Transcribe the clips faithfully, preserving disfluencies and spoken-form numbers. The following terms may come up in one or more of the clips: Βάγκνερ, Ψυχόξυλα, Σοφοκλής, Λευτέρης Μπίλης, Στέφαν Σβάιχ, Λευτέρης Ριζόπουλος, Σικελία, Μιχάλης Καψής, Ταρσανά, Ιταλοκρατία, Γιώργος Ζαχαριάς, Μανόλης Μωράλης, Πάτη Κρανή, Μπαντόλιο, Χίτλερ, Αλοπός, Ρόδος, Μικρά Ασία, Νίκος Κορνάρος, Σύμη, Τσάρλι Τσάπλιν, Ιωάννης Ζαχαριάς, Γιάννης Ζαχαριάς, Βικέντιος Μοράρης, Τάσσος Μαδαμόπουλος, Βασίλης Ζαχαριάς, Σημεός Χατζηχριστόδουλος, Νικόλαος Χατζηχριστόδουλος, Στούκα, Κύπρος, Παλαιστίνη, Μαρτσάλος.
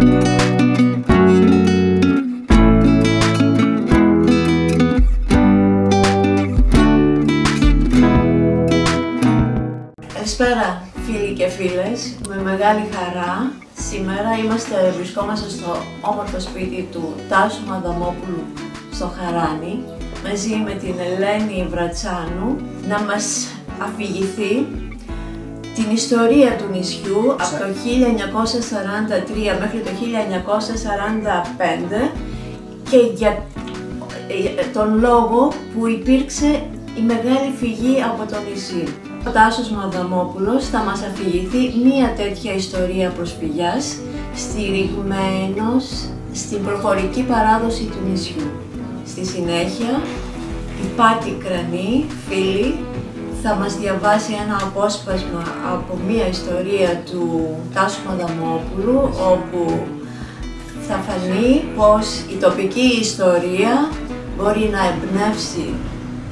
Καλησπέρα φίλοι και φίλες, με μεγάλη χαρά σήμερα είμαστε, βρισκόμαστε στο όμορφο σπίτι του Τάσσου Μαδαμόπουλου στο Χαράνι μαζί με την Ελένη Βρατσάνου να μας αφηγηθεί την ιστορία του νησιού από το χίλια εννιακόσια σαράντα τρία μέχρι το χίλια εννιακόσια σαράντα πέντε και για τον λόγο που υπήρξε η μεγάλη φυγή από το νησί. Ο Τάσσος Μαδαμόπουλος θα μας αφηγηθεί μία τέτοια ιστορία προσφυγιάς, στηριγμένος στην προφορική παράδοση του νησιού. Στη συνέχεια, η Πάτη Κρανή, φίλη, θα μας διαβάσει ένα απόσπασμα από μία ιστορία του Τάσσου Μαδαμόπουλου, όπου θα φανεί πως η τοπική ιστορία μπορεί να εμπνεύσει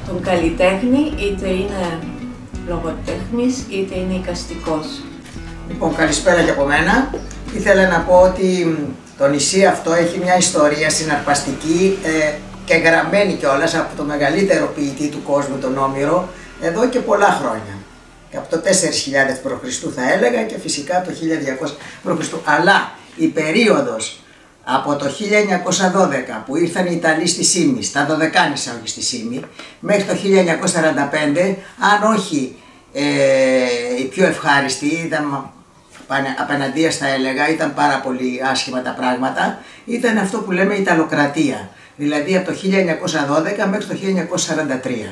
τον καλλιτέχνη, είτε είναι λογοτέχνης, είτε είναι εικαστικός. Λοιπόν, καλησπέρα και από μένα. Ήθελα να πω ότι το νησί αυτό έχει μια ιστορία συναρπαστική ε, και γραμμένη κιόλας από το μεγαλύτερο ποιητή του κόσμου, τον Όμηρο, εδώ και πολλά χρόνια. Και από το τέσσερις χιλιάδες π.Χ. θα έλεγα και φυσικά το χίλια διακόσια π.Χ. Αλλά η περίοδος από το χίλια εννιακόσια δώδεκα που ήρθαν οι Ιταλοί στη Σύμη, στα Δωδεκάνησα όχι στη Σύμη, μέχρι το χίλια εννιακόσια σαράντα πέντε, αν όχι ε, οι πιο ευχάριστοι, ήταν απέναντίας θα έλεγα, ήταν πάρα πολύ άσχημα τα πράγματα, ήταν αυτό που λέμε Ιταλοκρατία, δηλαδή από το χίλια εννιακόσια δώδεκα μέχρι το χίλια εννιακόσια σαράντα τρία.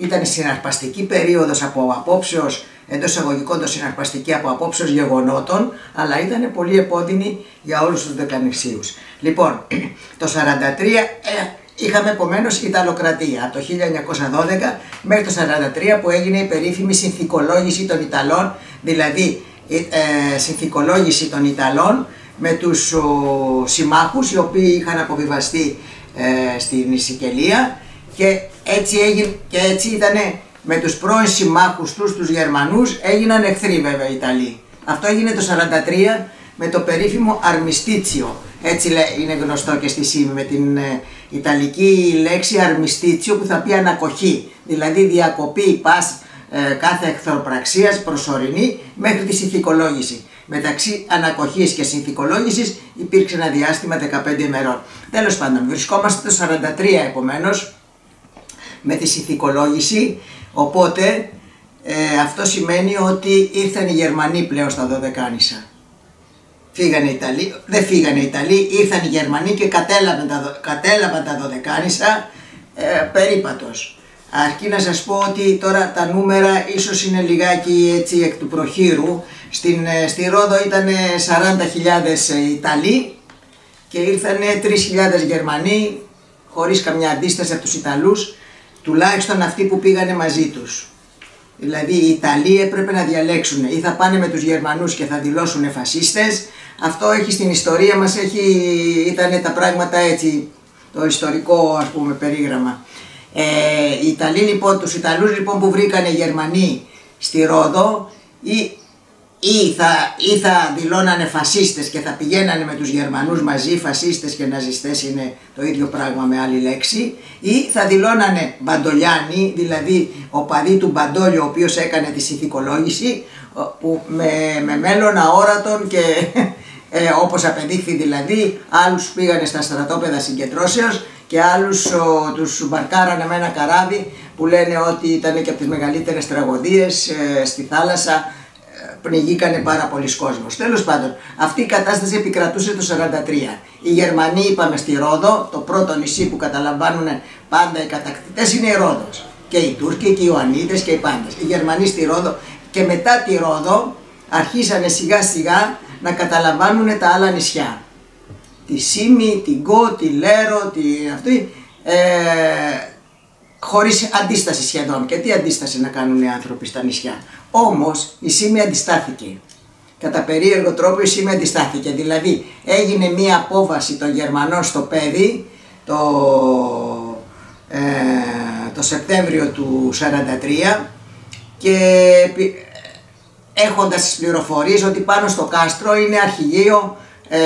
Ήταν συναρπαστική περίοδος από απόψεως, εντός εισαγωγικών το συναρπαστική από απόψεως γεγονότων, αλλά ήταν πολύ επώδυνη για όλους τους Δωδεκανησίους. Λοιπόν, το χίλια εννιακόσια σαράντα τρία ε, είχαμε επομένως Ιταλοκρατία, από το χίλια εννιακόσια δώδεκα μέχρι το χίλια εννιακόσια σαράντα τρία που έγινε η περίφημη συνθηκολόγηση των Ιταλών, δηλαδή ε, συνθηκολόγηση των Ιταλών με τους ο, συμμάχους, οι οποίοι είχαν αποβιβαστεί ε, στην Σικελία, και έτσι, έγινε, και έτσι ήτανε με τους πρώην συμμάχους τους, τους Γερμανούς, έγιναν εχθροί βέβαια οι Ιταλοί. Αυτό έγινε το χίλια εννιακόσια σαράντα τρία με το περίφημο αρμιστίτσιο. Έτσι είναι γνωστό και στη Σύμη με την ε, Ιταλική λέξη αρμιστίτσιο που θα πει ανακοχή. Δηλαδή διακοπή πας ε, κάθε εχθροπραξίας προσωρινή μέχρι τη συνθηκολόγηση. Μεταξύ ανακοχής και συνθηκολόγησης υπήρξε ένα διάστημα δεκαπέντε ημερών. Τέλος πάντων, βρισκόμαστε το χίλια εννιακόσια σαράντα τρία επομένως, με τη συνθηκολόγηση, οπότε ε, αυτό σημαίνει ότι ήρθαν οι Γερμανοί πλέον στα Δωδεκάνησα. Φύγανε οι Ιταλοί, δεν φύγανε οι Ιταλοί, ήρθαν οι Γερμανοί και κατέλαβαν τα, κατέλαβαν τα Δωδεκάνησα ε, περίπατος. Αρκεί να σας πω ότι τώρα τα νούμερα ίσως είναι λιγάκι έτσι εκ του προχείρου. Στην, ε, στη Ρόδο ήταν σαράντα χιλιάδες Ιταλοί και ήρθαν τρεις χιλιάδες Γερμανοί χωρίς καμιά αντίσταση από τους Ιταλούς, τουλάχιστον αυτοί που πήγανε μαζί τους. Δηλαδή οι Ιταλοί έπρεπε να διαλέξουν ή θα πάνε με τους Γερμανούς και θα δηλώσουν φασίστες. Αυτό έχει στην ιστορία μας, έχει... ήταν τα πράγματα έτσι, το ιστορικό ας πούμε περίγραμμα. Ε, οι Ιταλοί λοιπόν, τους Ιταλούς λοιπόν που βρήκανε Γερμανοί στη Ρόδο ή, ή, θα, ή θα δηλώνανε φασίστες και θα πηγαίνανε με τους Γερμανούς μαζί, φασίστες και ναζιστές είναι το ίδιο πράγμα με άλλη λέξη, ή θα δηλώνανε Μπαντολιάνοι, δηλαδή ο παδί του Μπαντόλιο, ο οποίος έκανε τη συνθηκολόγηση, που με, με μέλλον αόρατον και ε, όπως απεδείχθη δηλαδή, άλλους πήγανε στα στρατόπεδα συγκεντρώσεως και άλλους ο, τους μπαρκάρανε με ένα καράβι που λένε ότι ήταν και από τις μεγαλύτερες τραγωδίες ε, στη θάλασσα, πνιγήκανε πάρα πολλοί κόσμος. Τέλος πάντων, αυτή η κατάσταση επικρατούσε το χίλια εννιακόσια σαράντα τρία. Οι Γερμανοί, είπαμε, στη Ρόδο, το πρώτο νησί που καταλαμβάνουν πάντα οι κατακτητές είναι η Ρόδος. Και οι Τούρκοι και οι Ιωαννίδες και οι πάντες. Οι Γερμανοί στη Ρόδο και μετά τη Ρόδο αρχίσανε σιγά σιγά να καταλαμβάνουν τα άλλα νησιά. Τη Σύμη, την Κο, τη Λέρο, τη αυτή, ε, χωρίς αντίσταση σχεδόν. Και τι αντίσταση να κάνουν οι άνθρωποι στα νησιά. Όμως η Σύμη αντιστάθηκε. Κατά περίεργο τρόπο η Σύμη αντιστάθηκε. Δηλαδή έγινε μία απόφαση των Γερμανών στο Πέδι το, ε, το Σεπτέμβριο του χίλια εννιακόσια σαράντα τρία και έχοντας τις πληροφορίες ότι πάνω στο κάστρο είναι αρχηγείο ε,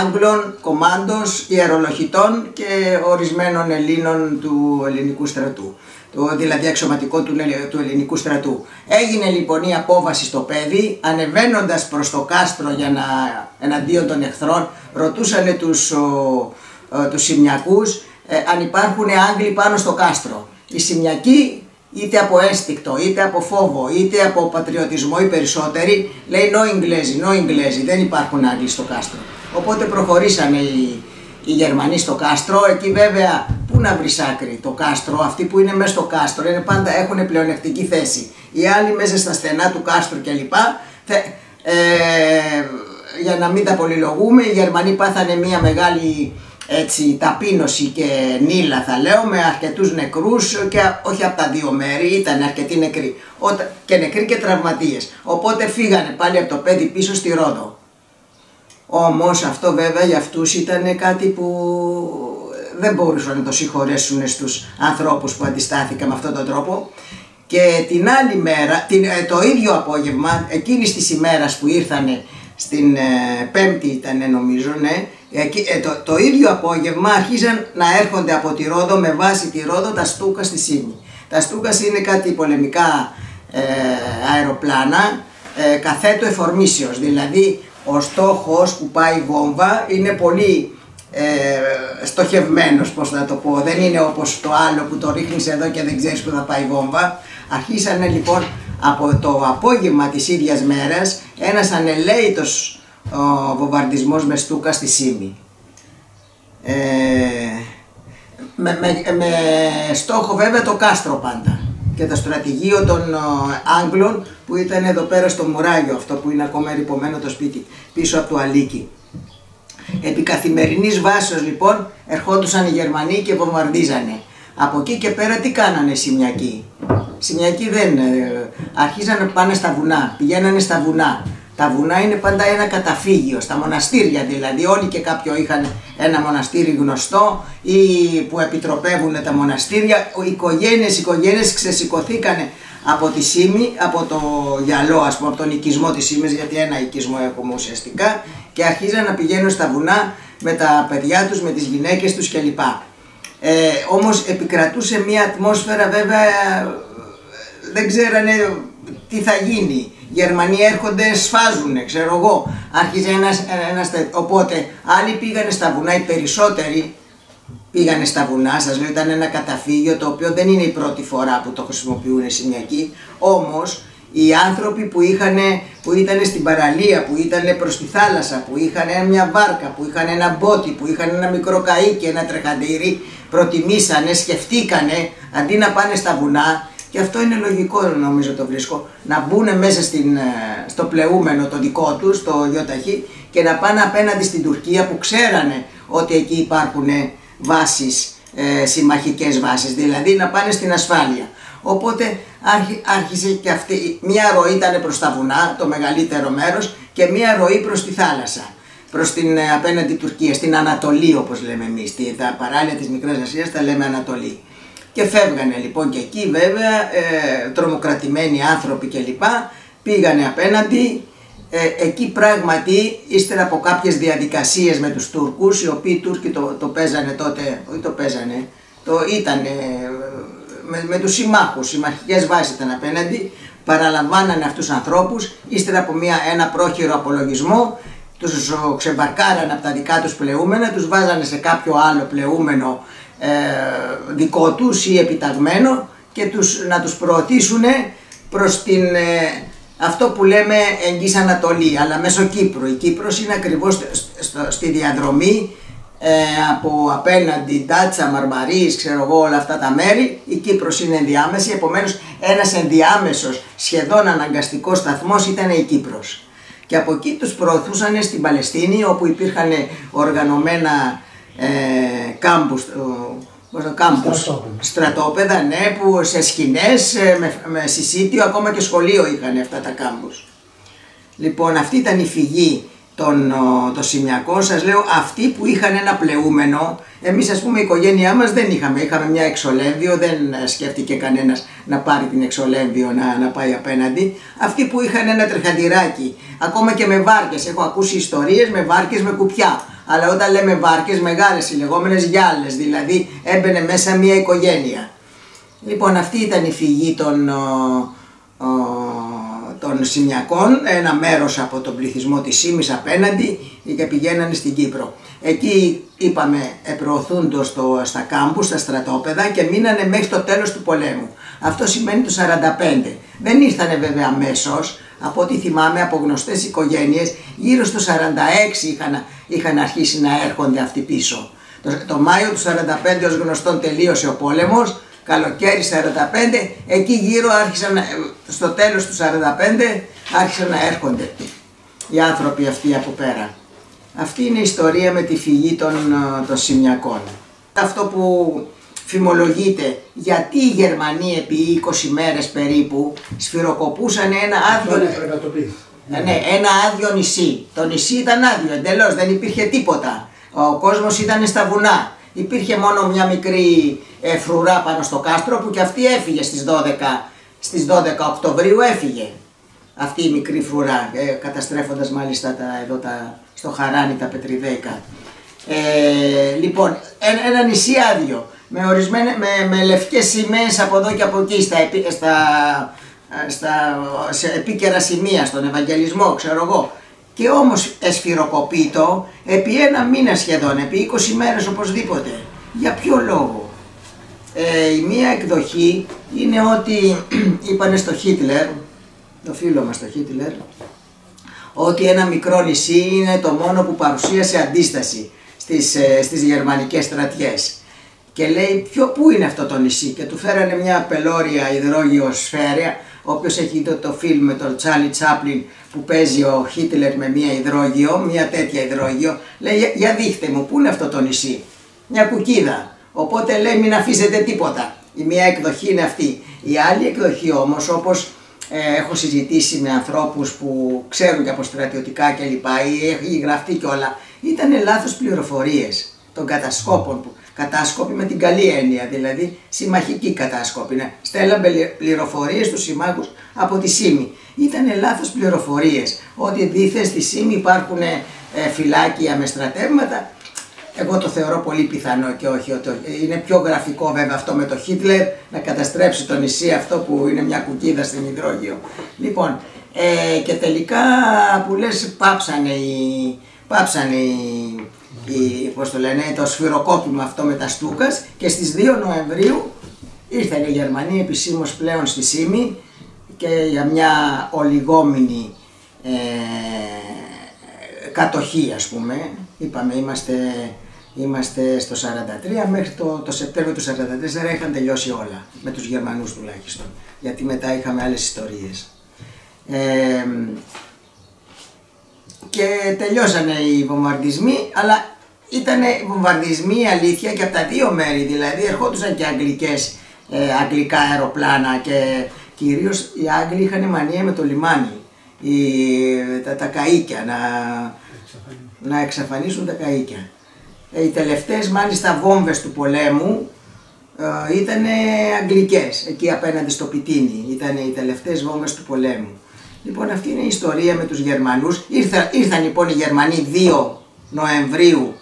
Άγγλων, κομμάντος, ιερολοχητών και ορισμένων Ελλήνων του ελληνικού στρατού, το, δηλαδή αξιωματικό του, του ελληνικού στρατού. Έγινε λοιπόν η απόβαση στο Πέδι, ανεβαίνοντας προς το κάστρο για να εναντίον των εχθρών, ρωτούσανε τους, ο, ο, τους Σιμιακούς ε, αν υπάρχουν Άγγλοι πάνω στο κάστρο. Οι Σιμιακοί, είτε από ένστικτο, είτε από φόβο, είτε από πατριωτισμό, οι περισσότεροι, λέει «No Inglési, no Inglési», δεν υπάρχουν Άγγλοι στο κάστρο. Οπότε προχωρήσανε οι, οι Γερμανοί στο κάστρο, εκεί βέβαια πού να βρεις άκρη το κάστρο, αυτοί που είναι μέσα στο κάστρο είναι πάντα, έχουν πλεονεκτική θέση. Οι άλλοι μέσα στα στενά του κάστρου κλπ. Ε, για να μην τα πολυλογούμε, οι Γερμανοί πάθανε μια μεγάλη... έτσι ταπείνωση και νύλα θα λέω, με αρκετούς νεκρούς και όχι από τα δύο μέρη, ήταν αρκετοί νεκροί και νεκροί και τραυματίες, οπότε φύγανε πάλι από το Πέδι πίσω στη Ρόδο. Όμως αυτό βέβαια για αυτούς ήταν κάτι που δεν μπορούσαν να το συγχωρέσουν στους ανθρώπους που αντιστάθηκαν με αυτόν τον τρόπο. Και την άλλη μέρα, το ίδιο απόγευμα εκείνης της ημέρας που ήρθανε, στην ε, Πέμπτη ήταν νομίζω, ναι, ε, το, το ίδιο απόγευμα αρχίζαν να έρχονται από τη Ρόδο, με βάση τη Ρόδο, τα Στούκα στη Σύμη. Τα Στούκα είναι κάτι πολεμικά ε, αεροπλάνα ε, καθέτου εφορμήσεως, δηλαδή ο στόχος που πάει η βόμβα είναι πολύ ε, στοχευμένος, πώς να το πω, δεν είναι όπως το άλλο που το ρίχνεις εδώ και δεν ξέρεις που θα πάει η βόμβα. Αρχίσανε λοιπόν από το απόγευμα της ίδιας μέρας ένας ανελέητος ο, βομβαρδισμός με Στούκα στη Σύμη. Ε, με, με, με στόχο βέβαια το κάστρο πάντα και το στρατηγείο των ο, Άγγλων που ήταν εδώ πέρα στο Μουράγιο, αυτό που είναι ακόμα ερυπωμένο το σπίτι, πίσω από το Αλίκι. Επί καθημερινής βάσεως λοιπόν ερχόντουσαν οι Γερμανοί και βομβαρδίζανε. Από εκεί και πέρα τι κάνανε οι Σιμιακοί. Σιμιακοί δεν, αρχίζαν να πάνε στα βουνά, πηγαίνανε στα βουνά. Τα βουνά είναι πάντα ένα καταφύγιο, στα μοναστήρια δηλαδή, όλοι και κάποιο είχαν ένα μοναστήρι γνωστό ή που επιτροπεύουν τα μοναστήρια. Οι οικογένειες, οι οικογένειες ξεσηκωθήκανε από τη Σύμη, από το γυαλό ας πούμε, από τον οικισμό της Σύμης, γιατί ένα οικισμό έχουμε ουσιαστικά, και αρχίζαν να πηγαίνουν στα βουνά με τα παιδιά τους, με τις γυναίκες τους κλπ. Ε, όμως επικρατούσε μια ατμόσφαιρα βέβαια, δεν ξέρανε τι θα γίνει. Οι Γερμανοί έρχονται, σφάζουνε, ξέρω εγώ. Άρχιζε ένας, ένας τέτοιος. Οπότε άλλοι πήγανε στα βουνά, οι περισσότεροι πήγανε στα βουνά. Σας λέω, ήταν ένα καταφύγιο το οποίο δεν είναι η πρώτη φορά που το χρησιμοποιούν οι Σιμιακοί. Όμως οι άνθρωποι που, που ήταν στην παραλία, που ήταν προς τη θάλασσα, που είχαν μια βάρκα, που είχαν ένα μπότι, που είχαν ένα μικρό καΐκι, ένα τρεχαντήρι, προτιμήσανε, σκεφτήκανε αντί να πάνε στα βουνά. Και αυτό είναι λογικό, νομίζω το βρίσκω, να μπουν μέσα στην, στο πλεούμενο το δικό τους, το Ιωταχή, και να πάνε απέναντι στην Τουρκία που ξέρανε ότι εκεί υπάρχουν βάσεις, ε, συμμαχικές βάσεις, δηλαδή να πάνε στην ασφάλεια. Οπότε άρχι, άρχισε και αυτή, μία ροή ήταν προς τα βουνά, το μεγαλύτερο μέρος, και μία ροή προς τη θάλασσα, προς την ε, απέναντι Τουρκία, στην Ανατολή όπως λέμε εμείς, τα παράλια της Μικράς Ασίας τα λέμε Ανατολή. Και φεύγανε λοιπόν και εκεί βέβαια, ε, τρομοκρατημένοι άνθρωποι κλπ. Πήγανε απέναντι, ε, εκεί πράγματι ύστερα από κάποιες διαδικασίες με τους Τούρκους, οι οποίοι οι Τούρκοι το, το παίζανε τότε, όχι το παίζανε, το ήτανε με, με τους συμμάχους, συμμαχικές βάσεις ήταν απέναντι, παραλαμβάνανε αυτούς τους ανθρώπους, ύστερα από μια, ένα πρόχειρο απολογισμό, τους ξεμπαρκάρανε από τα δικά τους πλεούμενα, τους βάζανε σε κάποιο άλλο πλεούμενο δικό τους ή επιταγμένο και τους, να τους προωθήσουν προς την, αυτό που λέμε εγγύς Ανατολή, αλλά μέσω Κύπρου. Η Κύπρος είναι ακριβώς στη διαδρομή από απέναντι Ντάτσα, Μαρμαρίς, ξέρω εγώ, όλα αυτά τα μέρη. Η Κύπρος είναι ενδιάμεση, επομένως ένας ενδιάμεσος σχεδόν αναγκαστικός σταθμός ήταν η Κύπρος. Και από εκεί τους προωθούσαν στην Παλαιστίνη, όπου υπήρχαν οργανωμένα Ε, κάμπους, ε, κάμπους στρατόπεδα. στρατόπεδα ναι, που σε σκηνές, με, με συσίτιο, ακόμα και σχολείο είχαν αυτά τα κάμπους. Λοιπόν, αυτή ήταν η φυγή των ο, το σημειακών, σας λέω, αυτοί που είχαν ένα πλεούμενο. Εμείς, ας πούμε, η οικογένειά μας δεν είχαμε, είχαμε μια εξολέμβιο, δεν σκέφτηκε κανένας να πάρει την εξολέμβιο να, να πάει απέναντι. Αυτοί που είχαν ένα τρεχαντηράκι, ακόμα και με βάρκες, έχω ακούσει ιστορίες με βάρκες με κουπιά. Αλλά όταν λέμε βάρκες, μεγάλες, οι λεγόμενες γυάλες, δηλαδή έμπαινε μέσα μια οικογένεια. Λοιπόν, αυτή ήταν η φυγή των, ο, ο, των Σιμιακών, ένα μέρος από τον πληθυσμό της Σύμης απέναντι και πηγαίνανε στην Κύπρο. Εκεί, είπαμε, προωθούντο στο, στα κάμπους, στα στρατόπεδα και μείνανε μέχρι το τέλος του πολέμου. Αυτό σημαίνει το σαράντα πέντε. Δεν ήρθανε βέβαια αμέσως, από ό,τι θυμάμαι από γνωστές οικογένειες, γύρω στο σαράντα έξι είχαν, είχαν αρχίσει να έρχονται αυτοί πίσω. Το, το Μάιο του σαράντα πέντε, ως γνωστόν, τελείωσε ο πόλεμος. Καλοκαίρι σαράντα πέντε, εκεί γύρω άρχισαν, στο τέλος του σαράντα πέντε άρχισαν να έρχονται οι άνθρωποι αυτοί από πέρα. Αυτή είναι η ιστορία με τη φυγή των, των Σιμιακών. Αυτό που φημολογείται, γιατί οι Γερμανοί επί είκοσι μέρες περίπου σφυροκοπούσαν ένα άδειο, ναι, ένα άδειο νησί. Το νησί ήταν άδειο εντελώς, δεν υπήρχε τίποτα. Ο κόσμος ήταν στα βουνά. Υπήρχε μόνο μια μικρή ε, φρουρά πάνω στο κάστρο που και αυτή έφυγε στις δώδεκα Οκτωβρίου, έφυγε αυτή η μικρή φρουρά, ε, καταστρέφοντας μάλιστα τα, εδώ τα, στο Χαράνι τα πετριδέικα. Ε, λοιπόν, ε, ένα νησί άδειο, με, ορισμένα, με, με λευκές σημαίες από εδώ και από εκεί, στα, στα, στα σε επίκαιρα σημεία, στον Ευαγγελισμό, ξέρω εγώ. Και όμως εσφυροκοπείτο επί ένα μήνα σχεδόν, επί είκοσι μέρες οπωσδήποτε. Για ποιο λόγο? Ε, η μία εκδοχή είναι ότι είπανε στο Χίτλερ, το φίλο μας το Χίτλερ, ότι ένα μικρό νησί είναι το μόνο που παρουσίασε αντίσταση στις, ε, στις γερμανικές στρατιές. Και λέει, ποιο, πού είναι αυτό το νησί, και του φέρανε μια πελώρια υδρόγειο σφαίρα. Όποιος έχει δει το φιλμ με τον Τσάρλι Τσάπλιν που παίζει ο Χίτλερ με μία υδρόγειο, μία τέτοια υδρόγειο, λέει, για δείχτε μου, πού είναι αυτό το νησί, μια κουκίδα. Οπότε λέει, μην αφήσετε τίποτα. Η μία εκδοχή είναι αυτή. Η άλλη εκδοχή όμως, όπως ε, έχω συζητήσει με ανθρώπους που ξέρουν και από στρατιωτικά κλπ, ή έχει γραφτεί κιόλα, ήταν λάθος πληροφορίες των κατασκόπων. Που, κατάσκοποι με την καλή έννοια, δηλαδή συμμαχικοί κατάσκοποι. Ναι. Στέλναμε πληροφορίες στους συμμάχους από τη Σύμη. Ήταν λάθος πληροφορίες. Ότι δήθεν στη Σύμη υπάρχουν ε, φυλάκια με στρατεύματα. Εγώ το θεωρώ πολύ πιθανό και όχι. Ότι είναι πιο γραφικό βέβαια αυτό με το Χίτλερ να καταστρέψει το νησί αυτό που είναι μια κουκίδα στην υδρόγειο. Λοιπόν, ε, και τελικά που λες πάψανε οι. Πάψανε οι Η, πώς το λένε, το σφυροκόπημα αυτό με τα Στούκας, και στις δύο Νοεμβρίου ήρθαν οι Γερμανοί επισήμως πλέον στη Σύμη και για μια ολιγόμηνη ε, κατοχή, ας πούμε. Είπαμε, είμαστε, είμαστε στο σαράντα τρία, μέχρι το, το Σεπτέμβριο του σαράντα τέσσερα είχαν τελειώσει όλα, με τους Γερμανούς τουλάχιστον, γιατί μετά είχαμε άλλες ιστορίες. Ε, και τελειώσανε οι βομβαρδισμοί, αλλά ήτανε βομβαρδισμοί αλήθεια και από τα δύο μέρη, δηλαδή ερχόντουσαν και αγγλικές, ε, αγγλικά αεροπλάνα, και κυρίως οι Άγγλοι είχαν μανία με το λιμάνι, οι, τα, τα καΐκια, να, να εξαφανίσουν τα καΐκια. Οι τελευταίες μάλιστα βόμβες του πολέμου ε, ήτανε αγγλικές, εκεί απέναντι στο Πιτίνι, ήτανε οι τελευταίες βόμβες του πολέμου. Λοιπόν, αυτή είναι η ιστορία με τους Γερμανούς. Ήρθα, ήρθαν λοιπόν οι Γερμανοί δύο Νοεμβρίου,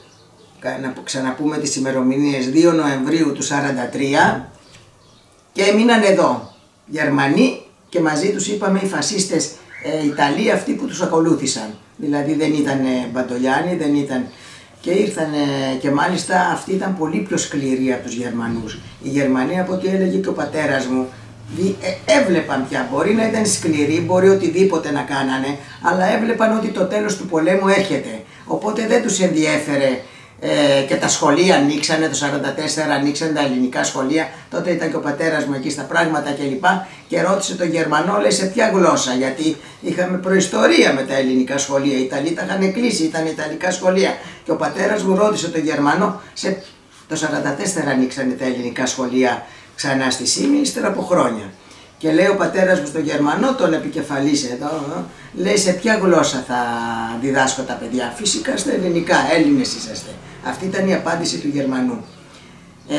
να ξαναπούμε τις ημερομηνίες, δύο Νοεμβρίου του σαράντα τρία, και έμειναν εδώ Γερμανοί, και μαζί τους, είπαμε, οι φασίστες ε, Ιταλοί, αυτοί που τους ακολούθησαν. Δηλαδή δεν ήταν Μπαντολιάνοι, δεν ήταν... Και ήρθαν, και μάλιστα αυτοί ήταν πολύ πιο σκληροί από τους Γερμανούς. Οι Γερμανοί, από ό,τι έλεγε και ο πατέρας μου, έβλεπαν πια, μπορεί να ήταν σκληροί, μπορεί οτιδήποτε να κάνανε, αλλά έβλεπαν ότι το τέλος του πολέμου έρχεται. Οπότε δεν τους ενδιέφερε, ε, και τα σχολεία ανοίξανε, το σαράντα τέσσερα ανοίξαν τα ελληνικά σχολεία, τότε ήταν και ο πατέρας μου εκεί στα πράγματα κλπ, και ρώτησε τον Γερμανό, λέει, σε ποια γλώσσα, γιατί είχαμε προϊστορία με τα ελληνικά σχολεία, οι Ιταλοί τα είχαν κλείσει, ήταν ιταλικά σχολεία, και ο πατέρας μου ρώτησε τον Γερμανό, σε... το σαράντα τέσσερα ανοίξανε τα ελληνικά σχολεία ξανά στη Σύμη, ύστερα από χρόνια. Και λέει ο πατέρας μου στον Γερμανό, τον επικεφαλής εδώ, λέει σε ποια γλώσσα θα διδάσκω τα παιδιά. Φυσικά στα ελληνικά, Έλληνες είσαστε. Αυτή ήταν η απάντηση του Γερμανού. Ε,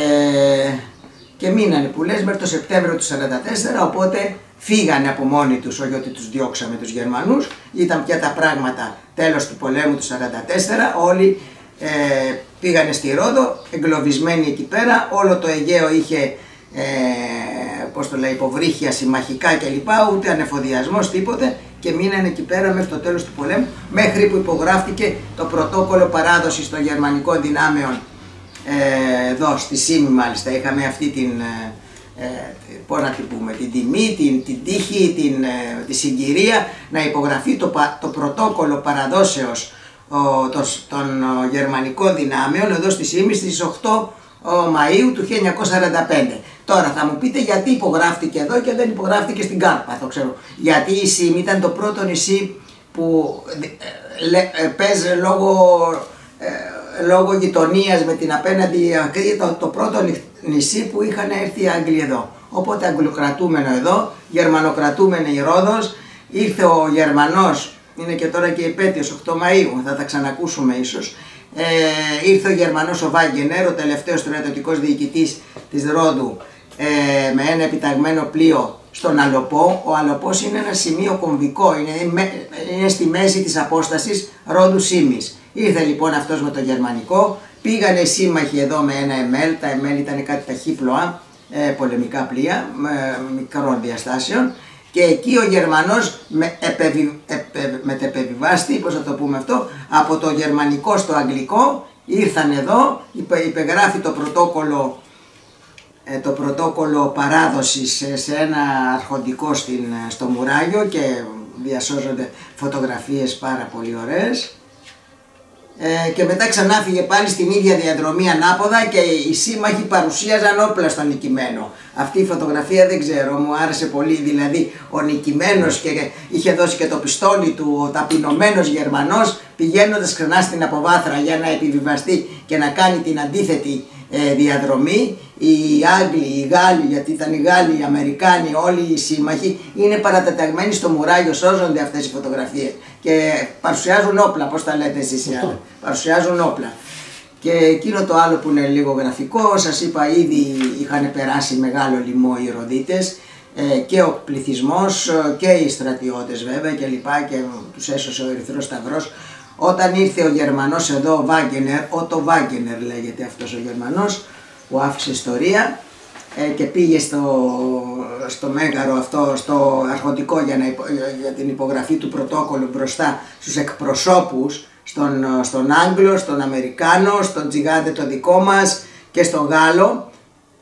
και μείνανε που λες μέχρι το Σεπτέμβριο του σαράντα τέσσερα, οπότε φύγανε από μόνοι τους, όχι ότι τους διώξαμε τους Γερμανούς. Ήταν πια τα πράγματα τέλος του πολέμου του σαράντα τέσσερα, όλοι ε, πήγανε στη Ρόδο, εγκλωβισμένοι εκεί πέρα, όλο το Αιγαίο είχε... Ε, πώς το λέει, υποβρύχια, συμμαχικά κλπ. Ούτε ανεφοδιασμός, τίποτε, και μείνανε εκεί πέρα μέχρι το τέλος του πολέμου, μέχρι που υπογράφτηκε το πρωτόκολλο παράδοσης των γερμανικών δυνάμεων ε, εδώ στη Σύμη. Μάλιστα είχαμε αυτή την, ε, πώς να την πούμε, την τιμή, την, την τύχη, την, ε, τη συγκυρία να υπογραφεί το, το πρωτόκολλο παραδόσεως ο, το, των ο, γερμανικών δυνάμεων εδώ στη Σύμη στις οκτώ Μαΐου του χίλια εννιακόσια σαράντα πέντε. Τώρα θα μου πείτε γιατί υπογράφτηκε εδώ και δεν υπογράφτηκε στην Κάρπαθο, ξέρω. Γιατί η Σύμη ήταν το πρώτο νησί που παίζει λόγω, ε, λόγω γειτονίας με την απέναντι ακρή, το, το πρώτο νησί που είχαν έρθει οι Άγγλοι εδώ. Οπότε αγγλοκρατούμενο εδώ, γερμανοκρατούμενο η Ρόδος, ήρθε ο Γερμανός, είναι και τώρα και η επέτειος οκτώ Μαΐου, θα τα ξανακούσουμε ίσως. Ε, ήρθε ο Γερμανός ο Βάγκνερ, ο τελευταίος στρατιωτικός διοικητής της Ρόδου, ε, με ένα επιταγμένο πλοίο στον Αλοπό. Ο Αλοπός είναι ένα σημείο κομβικό, είναι, είναι στη μέση της απόστασης Ρόδου Σύμης. Ήρθε λοιπόν αυτός με το γερμανικό, πήγανε σύμμαχοι εδώ με ένα εμέλ, τα εμέλ ήταν κάτι ταχύπλοα, ε, πολεμικά πλοία ε, μικρών διαστάσεων, και εκεί ο Γερμανός με, επεβι, επε, μετεπεβιβάστη, πώς θα το πούμε αυτό, από το γερμανικό στο αγγλικό, ήρθαν εδώ, υπε, υπεγράφει το πρωτόκολλο, ε, το πρωτόκολλο παράδοσης σε, σε ένα αρχοντικό στην, στο Μουράγιο, και διασώζονται φωτογραφίες πάρα πολύ ωραίες. Ε, και μετά ξανά φύγε πάλι στην ίδια διαδρομή ανάποδα και οι σύμμαχοι παρουσίαζαν όπλα στον νικημένο. Αυτή η φωτογραφία δεν ξέρω, μου άρεσε πολύ, δηλαδή ο νικημένος και είχε δώσει και το πιστόλι του, ο ταπεινωμένος Γερμανός, πηγαίνοντας ξανά στην αποβάθρα για να επιβιβαστεί και να κάνει την αντίθετη ε, διαδρομή. Οι Άγγλοι, οι Γάλλοι, γιατί ήταν οι Γάλλοι, οι Αμερικάνοι, όλοι οι σύμμαχοι είναι παρατεταγμένοι στο Μουράγιο, σώζονται αυτές οι φωτογραφίες και παρουσιάζουν όπλα, πώς τα λέτε εσείς οι άλλοι, παρουσιάζουν όπλα. Και εκείνο το άλλο που είναι λίγο γραφικό, σας είπα ήδη είχαν περάσει μεγάλο λοιμό οι Ροδίτες, και ο πληθυσμός και οι στρατιώτες βέβαια και λοιπά, και τους έσωσε ο Ερυθρός Σταυρός. Όταν ήρθε ο Γερμανός εδώ, ο Βάγκνερ, Ότο Βάγκνερ λέγεται αυτός ο Γερμανός, που άφησε ιστορία και πήγε στο, στο μέγαρο αυτό, στο αρχοντικό, για, να, για την υπογραφή του πρωτόκολλου μπροστά στους εκπροσώπους, στον, στον Άγγλο, στον Αμερικάνο, στον Τζιγάντε το δικό μας και στον Γάλλο.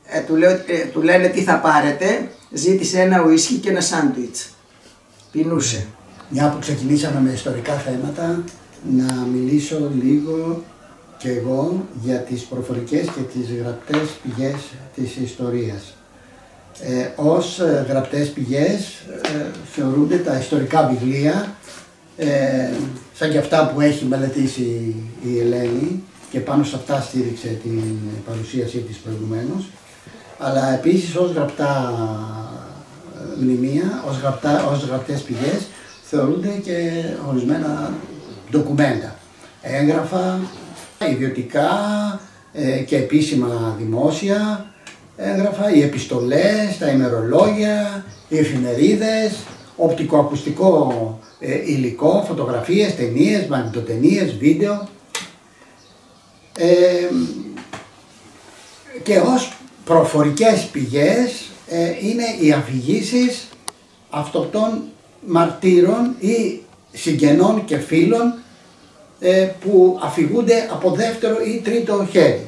Ε, του, λέω, ε, του λένε τι θα πάρετε, ζήτησε ένα ουίσκι και ένα σάντουιτς, πεινούσε. Μια που ξεκινήσαμε με ιστορικά θέματα, να μιλήσω λίγο και εγώ για τις προφορικές και τις γραπτές πηγές της ιστορίας. Ε, ως γραπτές πηγές ε, θεωρούνται τα ιστορικά βιβλία, ε, σαν και αυτά που έχει μελετήσει η Ελένη και πάνω σε αυτά στήριξε την παρουσίασή της προηγουμένως, αλλά επίσης ως γραπτά μνημεία, ως, γραπτά, ως γραπτές πηγές θεωρούνται και ορισμένα ντοκουμέντα, έγγραφα, ιδιωτικά ε, και επίσημα δημόσια έγγραφα, οι επιστολές, τα ημερολόγια, οι εφημερίδες, οπτικοακουστικό ε, υλικό, φωτογραφίες, ταινίες, μαγνητοτενίες, βίντεο. Ε, και ως προφορικές πηγές ε, είναι οι αφηγήσεις αυτοκτών μαρτύρων ή συγγενών και φίλων που αφηγούνται από δεύτερο ή τρίτο χέρι.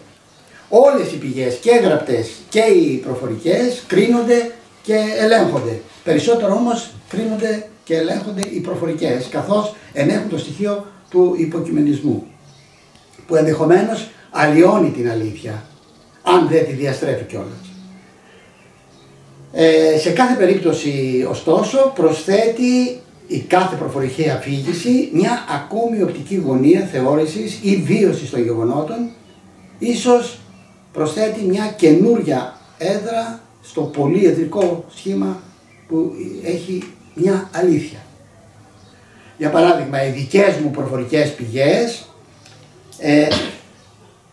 Όλες οι πηγές, και γραπτές και οι προφορικές, κρίνονται και ελέγχονται. Περισσότερο όμως κρίνονται και ελέγχονται οι προφορικές, καθώς ενέχουν το στοιχείο του υποκειμενισμού, που ενδεχομένως αλλοιώνει την αλήθεια, αν δεν τη διαστρέφει κιόλας. Ε, σε κάθε περίπτωση, ωστόσο, προσθέτει η κάθε προφορική αφήγηση μια ακόμη οπτική γωνία θεώρησης ή βίωσης των γεγονότων, ίσως προσθέτει μια καινούρια έδρα στο πολυεδρικό σχήμα που έχει μια αλήθεια. Για παράδειγμα, οι δικές μου προφορικές πηγές ε,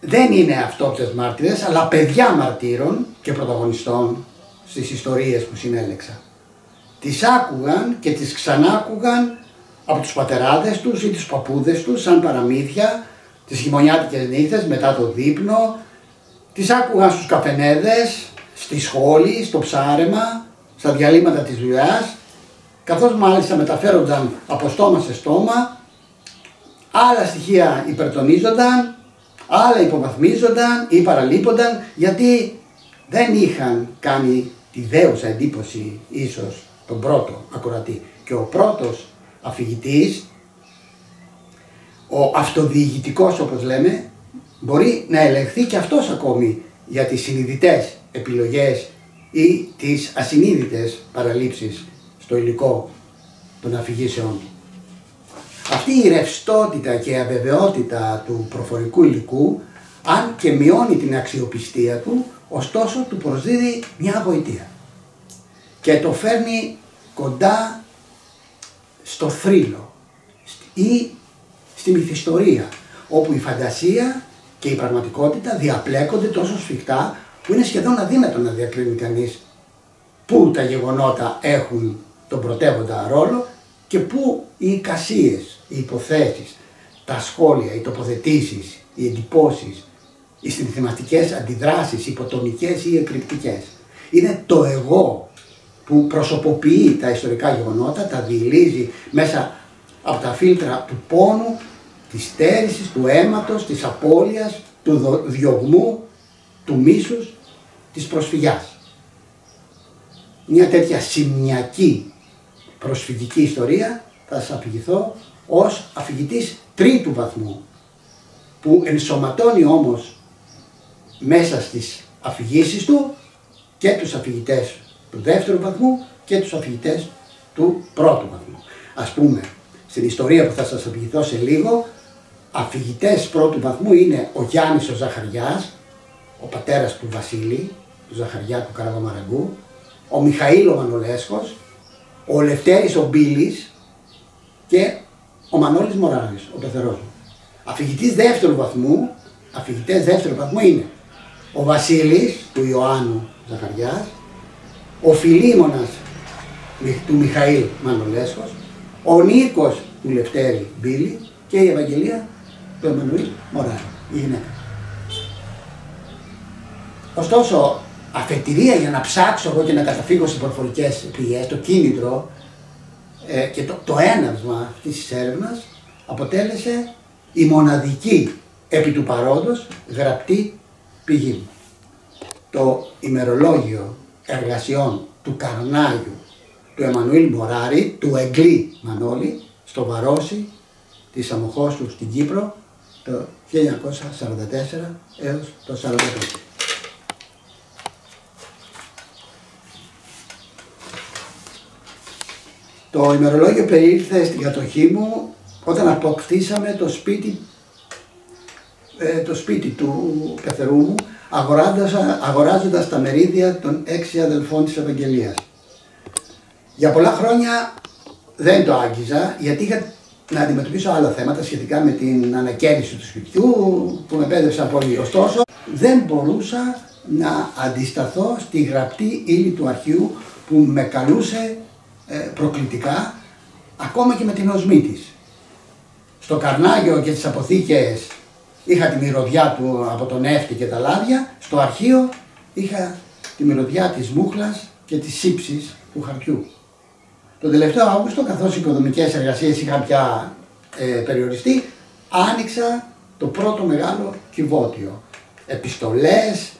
δεν είναι αυτόπτες μάρτυρες, αλλά παιδιά μαρτύρων και πρωταγωνιστών στις ιστορίες που συνέλεξα. Τις άκουγαν και τις ξανάκουγαν από τους πατεράδες τους ή τους παππούδες τους σαν παραμύθια, τις χειμωνιάτικες νύχτες μετά το δείπνο, τις άκουγαν στους καφενέδες, στη σχόλη, στο ψάρεμα, στα διαλύματα της δουλειάς, καθώς μάλιστα μεταφέρονταν από στόμα σε στόμα, άλλα στοιχεία υπερτονίζονταν, άλλα υποβαθμίζονταν ή παραλείπονταν, γιατί δεν είχαν κάνει τη δέουσα εντύπωση ίσως τον πρώτο ακροατή. Και ο πρώτος αφηγητής, ο αυτοδιηγητικός όπως λέμε, μπορεί να ελεγχθεί και αυτός ακόμη για τις συνειδητές επιλογές ή τις ασυνείδητες παραλήψεις στο υλικό των αφηγήσεών του. Αυτή η ρευστότητα και η αβεβαιότητα του προφορικού υλικού, αν και μειώνει την αξιοπιστία του, ωστόσο του προσδίδει μια γοητεία και το φέρνει κοντά στο θρύλο ή στη μυθιστορία, όπου η φαντασία και η πραγματικότητα διαπλέκονται τόσο σφιχτά που είναι σχεδόν αδύνατο να διακρίνει κανείς πού τα γεγονότα έχουν τον πρωτεύοντα ρόλο και πού οι εικασίες, οι υποθέσεις, τα σχόλια, οι τοποθετήσεις, οι εντυπώσεις, οι συναισθηματικές αντιδράσεις, υποτονικές ή εκρηκτικές. Είναι το εγώ που προσωποποιεί τα ιστορικά γεγονότα, τα διηλύζει μέσα από τα φίλτρα του πόνου, της στέρησης, του αίματος, της απώλειας, του διωγμού, του μίσους, της προσφυγιάς. Μια τέτοια σημειακή προσφυγική ιστορία θα σας αφηγηθώ ως αφηγητής τρίτου βαθμού, που ενσωματώνει όμως μέσα στις αφηγήσεις του και τους αφηγητές του δεύτερου βαθμού και τους αφηγητές του πρώτου βαθμού. Ας πούμε, στην ιστορία που θα σας αφηγηθώ σε λίγο, αφηγητές πρώτου βαθμού είναι ο Γιάννης ο Ζαχαριάς, ο πατέρας του Βασίλη, του Ζαχαριά του Καραβαμαραγκού, ο Μιχαήλ ο Μανολέσκος, ο Λευτέρης ο Μπίλης και ο Μανόλης Μωράλης, ο πεθερός μου. Αφηγητής δεύτερου βαθμού, αφηγητές δεύτερου βαθμού είναι ο Βασίλης του Ιωάννου Ζαχαριάς, ο Φιλίμωνας του Μιχαήλ Μανολέσκος, ο Νίκος του Λευτέρη Μπίλη και η Ευαγγελία του Εμμανουήλ Μοράρη, η γυναίκα. Ωστόσο, αφετηρία για να ψάξω εγώ και να καταφύγω στις προφορικές πηγές, το κίνητρο ε, και το, το έναυσμα αυτής της έρευνας αποτέλεσε η μοναδική επί του παρόντος γραπτή πηγή μου. Το ημερολόγιο εργασιών του Καρνάγιου του Εμμανουήλ Μοράρη, του Εγκλή Μανώλη, στο Βαρόσι της Αμμόχωστου στην Κύπρο το χίλια εννιακόσια σαράντα τέσσερα έως το σαράντα πέντε. Το ημερολόγιο περιήλθε στην κατοχή μου όταν αποκτήσαμε το σπίτι, το σπίτι του πεθερού μου, αγοράζοντας, αγοράζοντας τα μερίδια των έξι αδελφών της Ευαγγελίας. Για πολλά χρόνια δεν το άγγιζα, γιατί είχα να αντιμετωπίσω άλλα θέματα σχετικά με την ανακαίνιση του σπιτιού που με πέδευσαν πολύ. Ωστόσο, δεν μπορούσα να αντισταθώ στη γραπτή ύλη του αρχείου που με καλούσε προκλητικά, ακόμα και με την οσμή της. Στο Καρνάγιο και τις αποθήκες είχα τη μυρωδιά του από τον νεύτη και τα λάδια, στο αρχείο είχα τη μυρωδιά της μούχλας και της σύψης του χαρτιού. Το τελευταίο Αύγουστο, καθώς οι οικοδομικές εργασίες είχαν πια ε, περιοριστεί, άνοιξα το πρώτο μεγάλο κυβότιο. Επιστολές,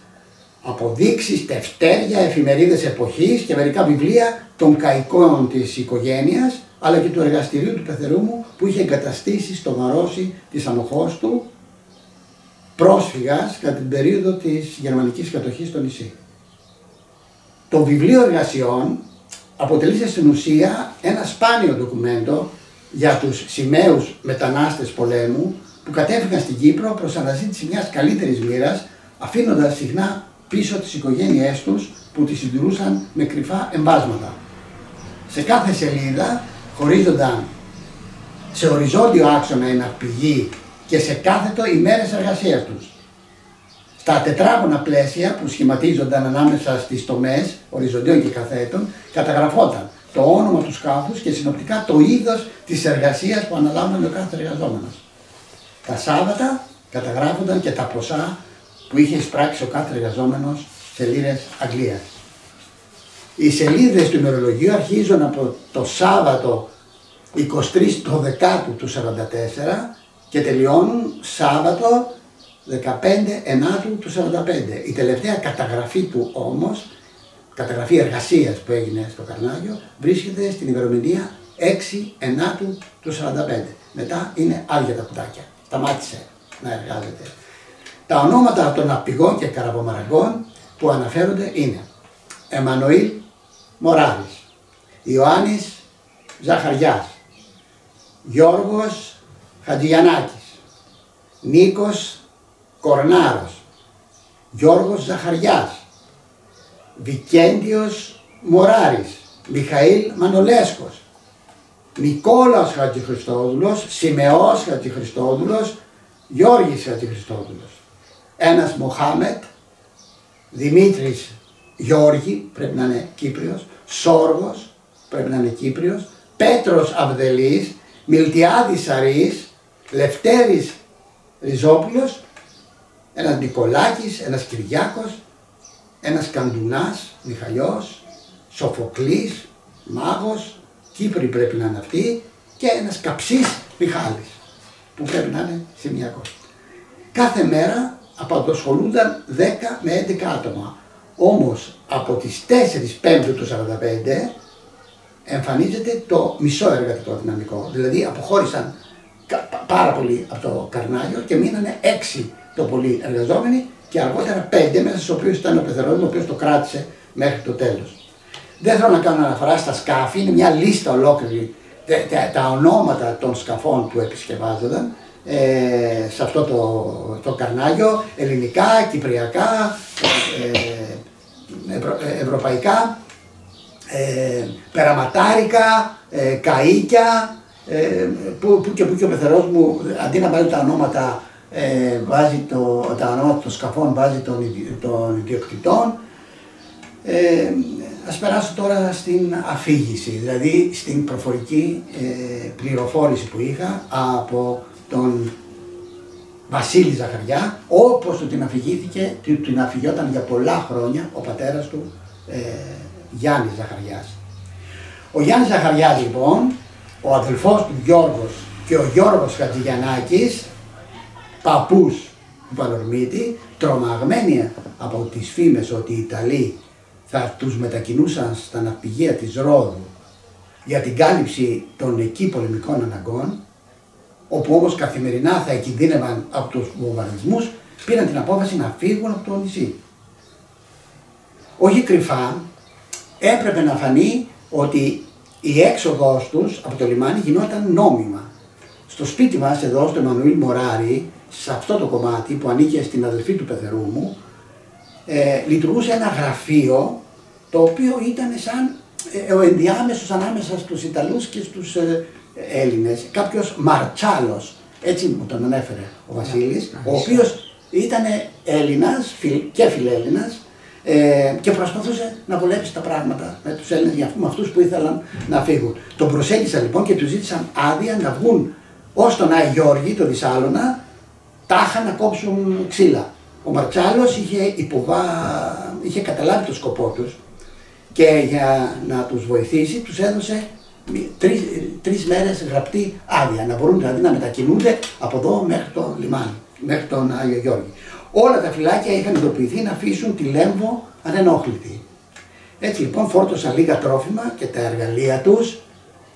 αποδείξεις, τευτέρια, εφημερίδες εποχής και μερικά βιβλία των καικών της οικογένειας, αλλά και του εργαστηρίου του πεθερού μου που είχε εγκαταστήσει στο Βαρόσι της Αμμόχωστου, πρόσφυγας κατά την περίοδο της γερμανικής κατοχής στο νησί. Το βιβλίο εργασιών αποτελεί στην ουσία ένα σπάνιο ντοκουμέντο για τους σημαίους μετανάστες πολέμου που κατέφυγαν στην Κύπρο προς αναζήτηση μιας καλύτερης μοίρας, αφήνοντας συχνά πίσω τις οικογένειές τους που τις συντηρούσαν με κρυφά εμβάσματα. Σε κάθε σελίδα χωρίζονταν σε οριζόντιο άξονα η ναυπηγή και σε κάθετο οι μέρες εργασίας τους. Στα τετράγωνα πλαίσια που σχηματίζονταν ανάμεσα στις τομές οριζοντίων και καθέτων καταγραφόταν το όνομα του σκάφους και συνοπτικά το είδος της εργασίας που αναλάμβανε ο κάθε εργαζόμενος. Τα Σάββατα καταγράφονταν και τα ποσά που είχε εισπράξει ο κάθε εργαζόμενος σε λίρες Αγγλίας. Οι σελίδες του ημερολογίου αρχίζουν από το Σάββατο είκοσι τρεις το Δεκάτου του σαράντα τέσσερα και τελειώνουν Σάββατο δεκαπέντε Ενάτου του σαράντα πέντε. Η τελευταία καταγραφή του όμως, καταγραφή εργασίας που έγινε στο Καρνάγιο, βρίσκεται στην ημερομηνία έξι Ενάτου του σαράντα πέντε. Μετά είναι άδεια τα κουτάκια. Σταμάτησε να εργάζεται. Τα ονόματα των απηγών και καραβομαραγκών που αναφέρονται είναι Εμμανουήλ Μοράλης, Ιωάννης Ζαχαριάς, Γιώργος Χατζηγιαννάκης, Νίκος Κορνάρος, Γιώργος Ζαχαριάς, Βικέντιος Μοράρης, Μιχαήλ Μανολέσκος, Νικόλαος Χατζηχριστόδουλος, Σημεός Χατζηχριστόδουλος, Γιώργης Χατζηχριστόδουλος, ένας Μοχάμετ, Δημήτρης Γιώργη, πρέπει να είναι Κύπριος, Σόργος, πρέπει να είναι Κύπριος, Πέτρος Αυδελής, Μιλτιάδης Αρής, Λευτέρης Ριζόπουλος, ένας Νικολάκης, ένας Κυριάκος, ένας Καντουνάς, Μιχαλιός, Σοφοκλής, Μάγος, Κύπροι πρέπει να είναι αυτοί, και ένας Καψής Μιχάλης, που πρέπει να είναι σημειακός. Κάθε μέρα απασχολούνταν δέκα με έντεκα άτομα. Όμως από τις τέσσερις Πέμπτου του σαράντα πέντε εμφανίζεται το μισό εργατικό δυναμικό. Δηλαδή αποχώρησαν πάρα πολλοί από το Καρνάγιο και μείνανε έξι το πολύ εργαζόμενοι και αργότερα πέντε, μέσα στους οποίους ήταν ο Πεθερός, ο οποίος το κράτησε μέχρι το τέλος. Δεν θέλω να κάνω αναφορά στα σκάφη, είναι μια λίστα ολόκληρη τα, τα, τα ονόματα των σκαφών που επισκευάζονταν ε, σε αυτό το, το Καρνάγιο, ελληνικά, κυπριακά, ε, ευρω, ευρωπαϊκά, ε, περαματάρικα, ε, καΐκια, ε, που, που και που και ο Πεθερός μου, αντί να βάλει τα ονόματα Ε, βάζει το, τα ονόματα των σκαφών, βάζει των, των ιδιοκτητών. Ε, ας περάσω τώρα στην αφήγηση, δηλαδή στην προφορική ε, πληροφόρηση που είχα από τον Βασίλη Ζαχαριά, όπως του την αφηγήθηκε, του την αφηγιόταν για πολλά χρόνια ο πατέρας του ε, Γιάννης Ζαχαριάς. Ο Γιάννης Ζαχαριάς λοιπόν, ο αδελφός του Γιώργος και ο Γιώργος Χατζηγιαννάκης, παππούς του Πανορμίτη, τρομαγμένοι από τις φήμες ότι οι Ιταλοί θα τους μετακινούσαν στα ναυπηγεία της Ρόδου για την κάλυψη των εκεί πολεμικών αναγκών, όπου όμως καθημερινά θα εκκινδύνευαν από τους βομβαρδισμούς, πήραν την απόφαση να φύγουν από το νησί. Όχι κρυφά, έπρεπε να φανεί ότι η έξοδος τους από το λιμάνι γινόταν νόμιμα. Στο σπίτι μας εδώ, στο Εμμανουήλ Μοράρη, σε αυτό το κομμάτι που ανήκε στην αδελφή του πεθερού μου, ε, λειτουργούσε ένα γραφείο το οποίο ήταν σαν ε, ο ενδιάμεσος ανάμεσα στους Ιταλούς και στους ε, Έλληνες. Κάποιος Μαρτσάλος, έτσι μου τον ανέφερε ο Βασίλης, ο οποίος ήταν Έλληνας φιλ, και φιλέλληνας ε, και προσπαθούσε να βολέψει τα πράγματα με τους Έλληνες, για αυτούς που ήθελαν να φύγουν. Τον προσέγγισαν λοιπόν και του ζήτησαν άδεια να βγουν ως τον Άγιο Γιώργη, τον Δυσσάλωνα, τάχα να κόψουν ξύλα. Ο Μαρτσάλος είχε, υποβά... είχε καταλάβει το σκοπό τους και για να τους βοηθήσει τους έδωσε τρεις, τρεις μέρες γραπτή άδεια, να μπορούν δηλαδή να μετακινούνται από εδώ μέχρι το λιμάνι, μέχρι τον Άγιο Γιώργη. Όλα τα φυλάκια είχαν ειδοποιηθεί να αφήσουν τη Λέμβο ανενόχλητη. Έτσι λοιπόν φόρτωσαν λίγα τρόφιμα και τα εργαλεία τους,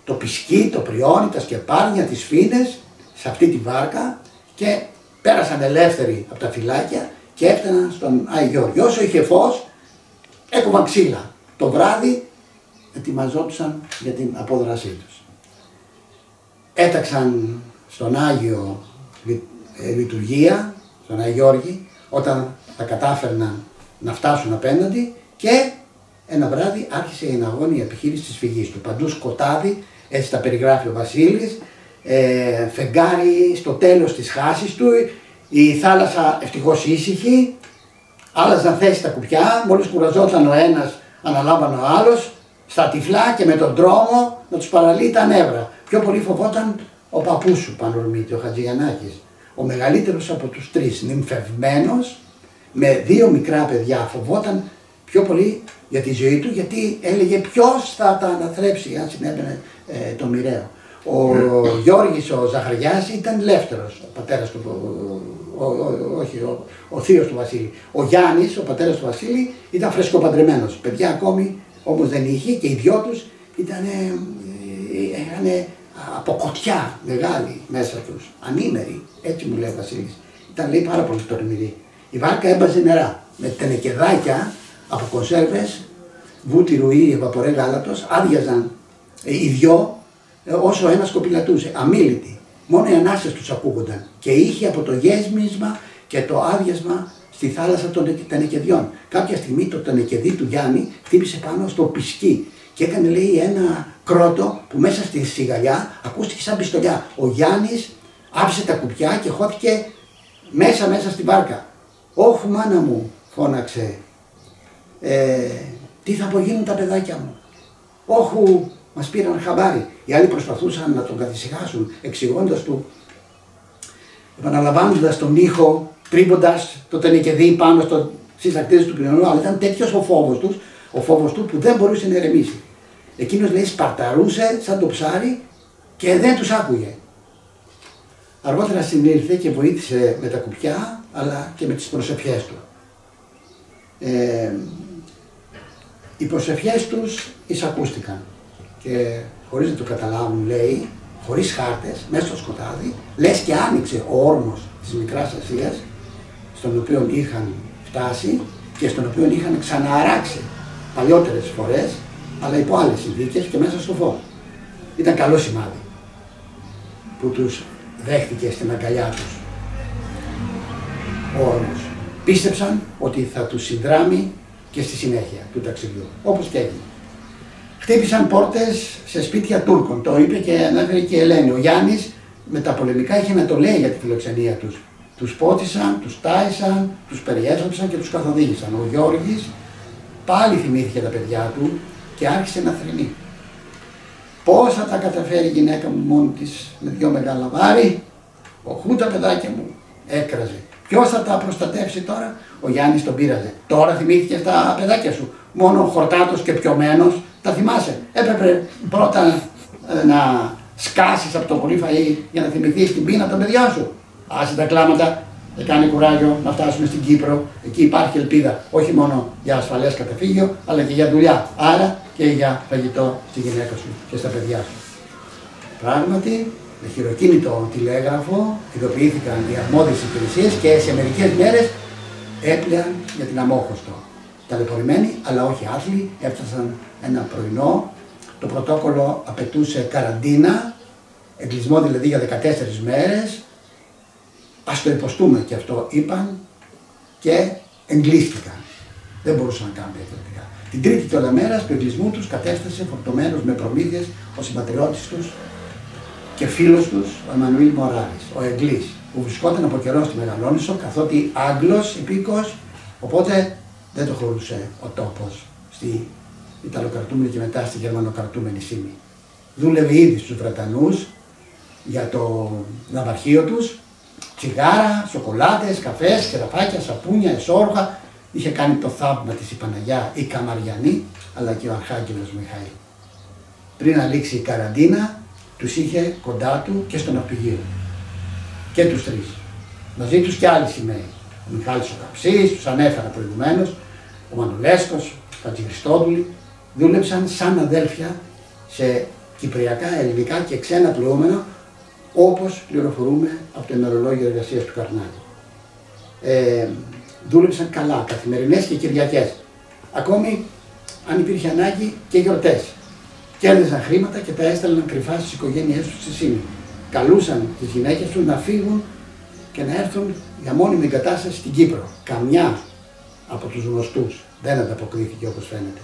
το πισκί, το πριόνι, τα σκεπάρνια, τις φίνες, σε αυτή τη βάρκα και πέρασαν ελεύθεροι από τα φυλάκια και έφταναν στον Άγιο Γιώργη. Όσο είχε φως, έκοβαν ξύλα. Το βράδυ ετοιμαζόντουσαν για την απόδρασή τους. Έταξαν στον Άγιο Λειτουργία, στον Άγιο Γιώργη, όταν τα κατάφερναν να φτάσουν απέναντι και ένα βράδυ άρχισε η εναγώνια επιχείρηση της φυγής του. Παντού σκοτάδι, έτσι τα περιγράφει ο Βασίλης, ε, φεγγάρι στο τέλος της χάσης του, η θάλασσα ευτυχώς ήσυχη, άλλαζαν θέσεις τα κουπιά, μόλις κουραζόταν ο ένας αναλάμβανε ο άλλος, στα τυφλά και με τον τρόμο να τους παραλύει τα νεύρα. Πιο πολύ φοβόταν ο παππούς σου, Πανορμίτη, ο Χατζηγιαννάκης, ο μεγαλύτερος από τους τρεις, νυμφευμένος, με δύο μικρά παιδιά, φοβόταν πιο πολύ για τη ζωή του, γιατί έλεγε ποιος θα τα αναθρέψει αν συνέβαινε ε, το μοιραίο. Ο mm. Γιώργης ο Ζαχαριάς ήταν ελεύθερος, ο πατέρας του, ο, ο, ο, όχι, ο, ο θείος του Βασίλη. Ο Γιάννης, ο πατέρας του Βασίλη, ήταν φρεσκοπαντρεμένος. Παιδιά ακόμη όμως δεν είχε και οι δυο τους ήταν από κοτιά μεγάλη μέσα τους, ανήμεροι, έτσι μου λέει ο Βασίλης. Ήταν, λέει, πάρα πολύ τορμηρή. Η βάρκα έμπαζε νερά με τενεκεδάκια από κονσέρβες, βούτυρου ή βαπορέ γάλατος, άδειαζαν οι δυο όσο ένας κοπηλατούσε, αμίλητοι. Μόνο οι ανάσες τους ακούγονταν και είχε από το γέσμισμα και το άδειασμα στη θάλασσα των τενεκεδιών. Κάποια στιγμή το τενεκεδί του Γιάννη χτύπησε πάνω στο πισκί και έκανε, λέει, ένα κρότο που μέσα στη σιγαλιά ακούστηκε σαν πιστολιά. Ο Γιάννης άφησε τα κουπιά και χώθηκε μέσα μέσα στη βάρκα. «Όχου μάνα μου», φώναξε, ε, «τι θα απογίνουν τα παιδάκια μου». «Όχου, μας πήραν χαμπάρι». Οι άλλοι προσπαθούσαν να τον καθησυχάσουν, εξηγώντας του, επαναλαμβάνοντας τον ήχο, τρύποντας το τενεκεδί πάνω στο συστακτήριο του κοινωνίου, αλλά ήταν τέτοιος ο φόβος τους, ο φόβος του που δεν μπορούσε να ηρεμήσει. Εκείνος, λέει, σπαρταρούσε σαν το ψάρι και δεν τους άκουγε. Αργότερα συνήλθε και βοήθησε με τα κουπιά, αλλά και με τις προσευχές του. Ε, οι προσευχές τους εισακούστηκαν και χωρίς να το καταλάβουν, λέει, χωρίς χάρτες, μέσα στο σκοτάδι, λες και άνοιξε ο όρμος της Μικράς Ασίας, στον οποίο είχαν φτάσει και στον οποίο είχαν ξανααράξει παλιότερες φορές, αλλά υπό άλλες συνθήκες και μέσα στο φως. Ήταν καλό σημάδι που τους δέχτηκε στην αγκαλιά τους ο όρμος. Πίστεψαν ότι θα τους συνδράμει και στη συνέχεια του ταξιδιού, όπως και έγινε. Χτύπησαν πόρτες σε σπίτια Τούρκων, το είπε και ανέφερε και η Ελένη. Ο Γιάννης με τα πολεμικά είχε να το λέει για τη φιλοξενία τους. Τους πότισαν, τους τάισαν, τους περιέθρεψαν και τους καθοδήγησαν. Ο Γιώργης πάλι θυμήθηκε τα παιδιά του και άρχισε να θρηνεί. «Πώς θα τα καταφέρει η γυναίκα μου μόνη της με δυο μεγάλα βάρη, οχού τα παιδάκια μου», έκραζε. «Ποιος θα τα προστατεύσει τώρα», ο Γιάννης τον πείραζε. «Τώρα θυμήθηκε τα παιδάκια σου, μόνο χορτάτος και πιωμένος, τα θυμάσαι. Έπρεπε πρώτα ε, να σκάσεις από το πολύ φαΐ για να θυμηθείς την πείνα τα παιδιά σου. Άσε τα κλάματα, κάνε κουράγιο να φτάσουμε στην Κύπρο, εκεί υπάρχει ελπίδα, όχι μόνο για ασφαλές καταφύγιο, αλλά και για δουλειά, άρα και για φαγητό στη γυναίκα σου και στα παιδιά σου». Πράγματι, με χειροκίνητο τηλέγραφο ειδοποιήθηκαν οι αρμόδιες υπηρεσίες και σε μερικές μέρες έπλεαν για την Αμμόχωστο. Ταλαιπωρημένοι, αλλά όχι άθλοι, έφτασαν ένα πρωινό. Το πρωτόκολλο απαιτούσε καραντίνα, εγκλεισμό δηλαδή για δεκατέσσερις μέρες. Ας το υποστούμε και αυτό, είπαν και εγκλείστηκαν. Δεν μπορούσαν να κάνουν διαφορετικά. Την τρίτη τώρα μέρα του εγκλεισμού τους κατέφτασε φορτωμένος με προμήθειες ο συμπατριώτης τους και φίλος τους, ο Εμμανουήλ Μοράρης, ο Εγκλής, που βρισκόταν από καιρό στη Μεγαλόνησο, καθότι Άγγλος υπήκοος, οπότε δεν το χωρούσε ο τόπος στη Ιταλοκρατούμενη και μετά στη Γερμανοκρατούμενη Σύμη. Δούλευε ήδη στους Βρετανούς για το ναυαρχείο τους. Τσιγάρα, σοκολάτες, καφές, κεραφάκια, σαπούνια, εσόρουχα. Είχε κάνει το θαύμα της η Παναγιά η Καμαριανή, αλλά και ο Αρχάγγελος Μιχαήλ. Πριν να λήξει η καραντίνα, τους είχε κοντά του και στο ναυπηγείο. Και τους τρεις. Μαζί τους και άλλοι σημαίοι. Ο Μιχάλης ο Καψής, τους ανέφερα προηγουμένως, ο Μανολέσκος, ο Χατζηχριστόδουλη. Δούλεψαν σαν αδέλφια σε κυπριακά, ελληνικά και ξένα πλουόμενα, όπως πληροφορούμε από το ημερολόγιο εργασίας του Καρνάδη. Ε, δούλεψαν καλά, καθημερινές και Κυριακές. Ακόμη, αν υπήρχε ανάγκη, και γιορτές. Κέρδιζαν χρήματα και τα έστελναν κρυφά στις οικογένειές τους στη Σύμη. Καλούσαν τις γυναίκες τους να φύγουν και να έρθουν για μόνιμη εγκατάσταση στην Κύπρο. Καμιά από τους γνωστούς δεν ανταποκρίθηκε, όπως φαίνεται.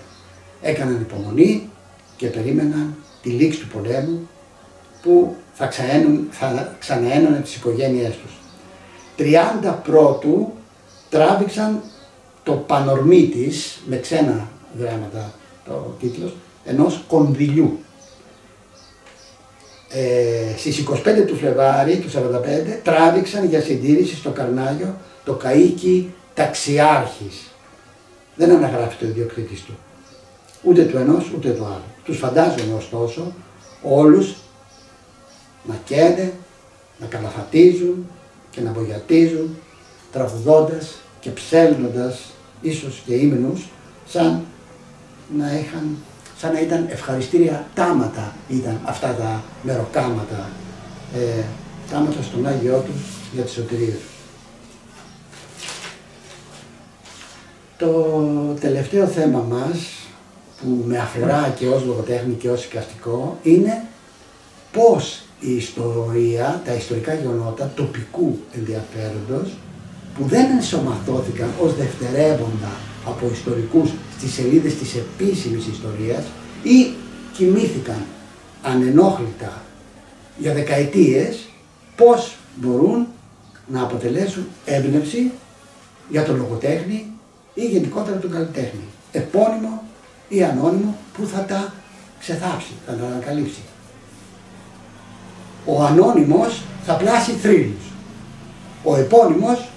έκαναν υπομονή και περίμεναν τη λήξη του πολέμου που θα, ξαένουν, θα ξαναένωνε τις οικογένειές τους. τριάντα πρώτου τράβηξαν το Πανορμίτης, με ξένα γράμματα το τίτλος, ενός κονδυλιού. Ε, στις είκοσι πέντε του Φλεβάρι του σαράντα πέντε τράβηξαν για συντήρηση στο Καρνάγιο το καΐκι ταξιάρχης. Δεν αναγράφεται ο ιδιοκτήτης του, ούτε του ενός ούτε του άλλου. Τους φαντάζομαι ωστόσο όλους να καίνε, να καλαφατίζουν και να βογιατίζουν, τραγουδώντας και ψέλνοντας ίσως και ύμνους, σαν να είχαν, σαν να ήταν ευχαριστήρια τάματα, ήταν αυτά τα μεροκάματα, ε, τάματα στον Άγιό τους για τη σωτηρία τους. Το τελευταίο θέμα μας, που με αφορά και ως λογοτέχνη και ως εικαστικό, είναι πώς η ιστορία, τα ιστορικά γεγονότα τοπικού ενδιαφέροντος, που δεν ενσωματώθηκαν ως δευτερεύοντα από ιστορικούς στις σελίδες της επίσημης ιστορίας ή κοιμήθηκαν ανενόχλητα για δεκαετίες, πώς μπορούν να αποτελέσουν έμπνευση για τον λογοτέχνη ή γενικότερα τον καλλιτέχνη, επώνυμο ή ανώνυμο, που θα τα ξεθάψει, θα τα ανακαλύψει. Ο ανώνυμος θα πλάσει θρύλους, ο επώνυμος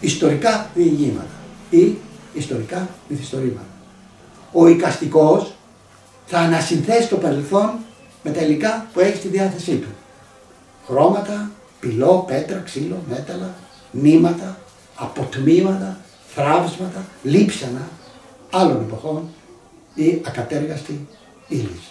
ιστορικά διηγήματα ή ιστορικά μυθιστορήματα. Ο εικαστικός θα ανασυνθέσει το παρελθόν με τα υλικά που έχει στη διάθεσή του. Χρώματα, πυλό, πέτρα, ξύλο, μέταλλα, νήματα, αποτμήματα, θράψματα, λείψανα άλλων εποχών ή ακατέργαστη ύλης.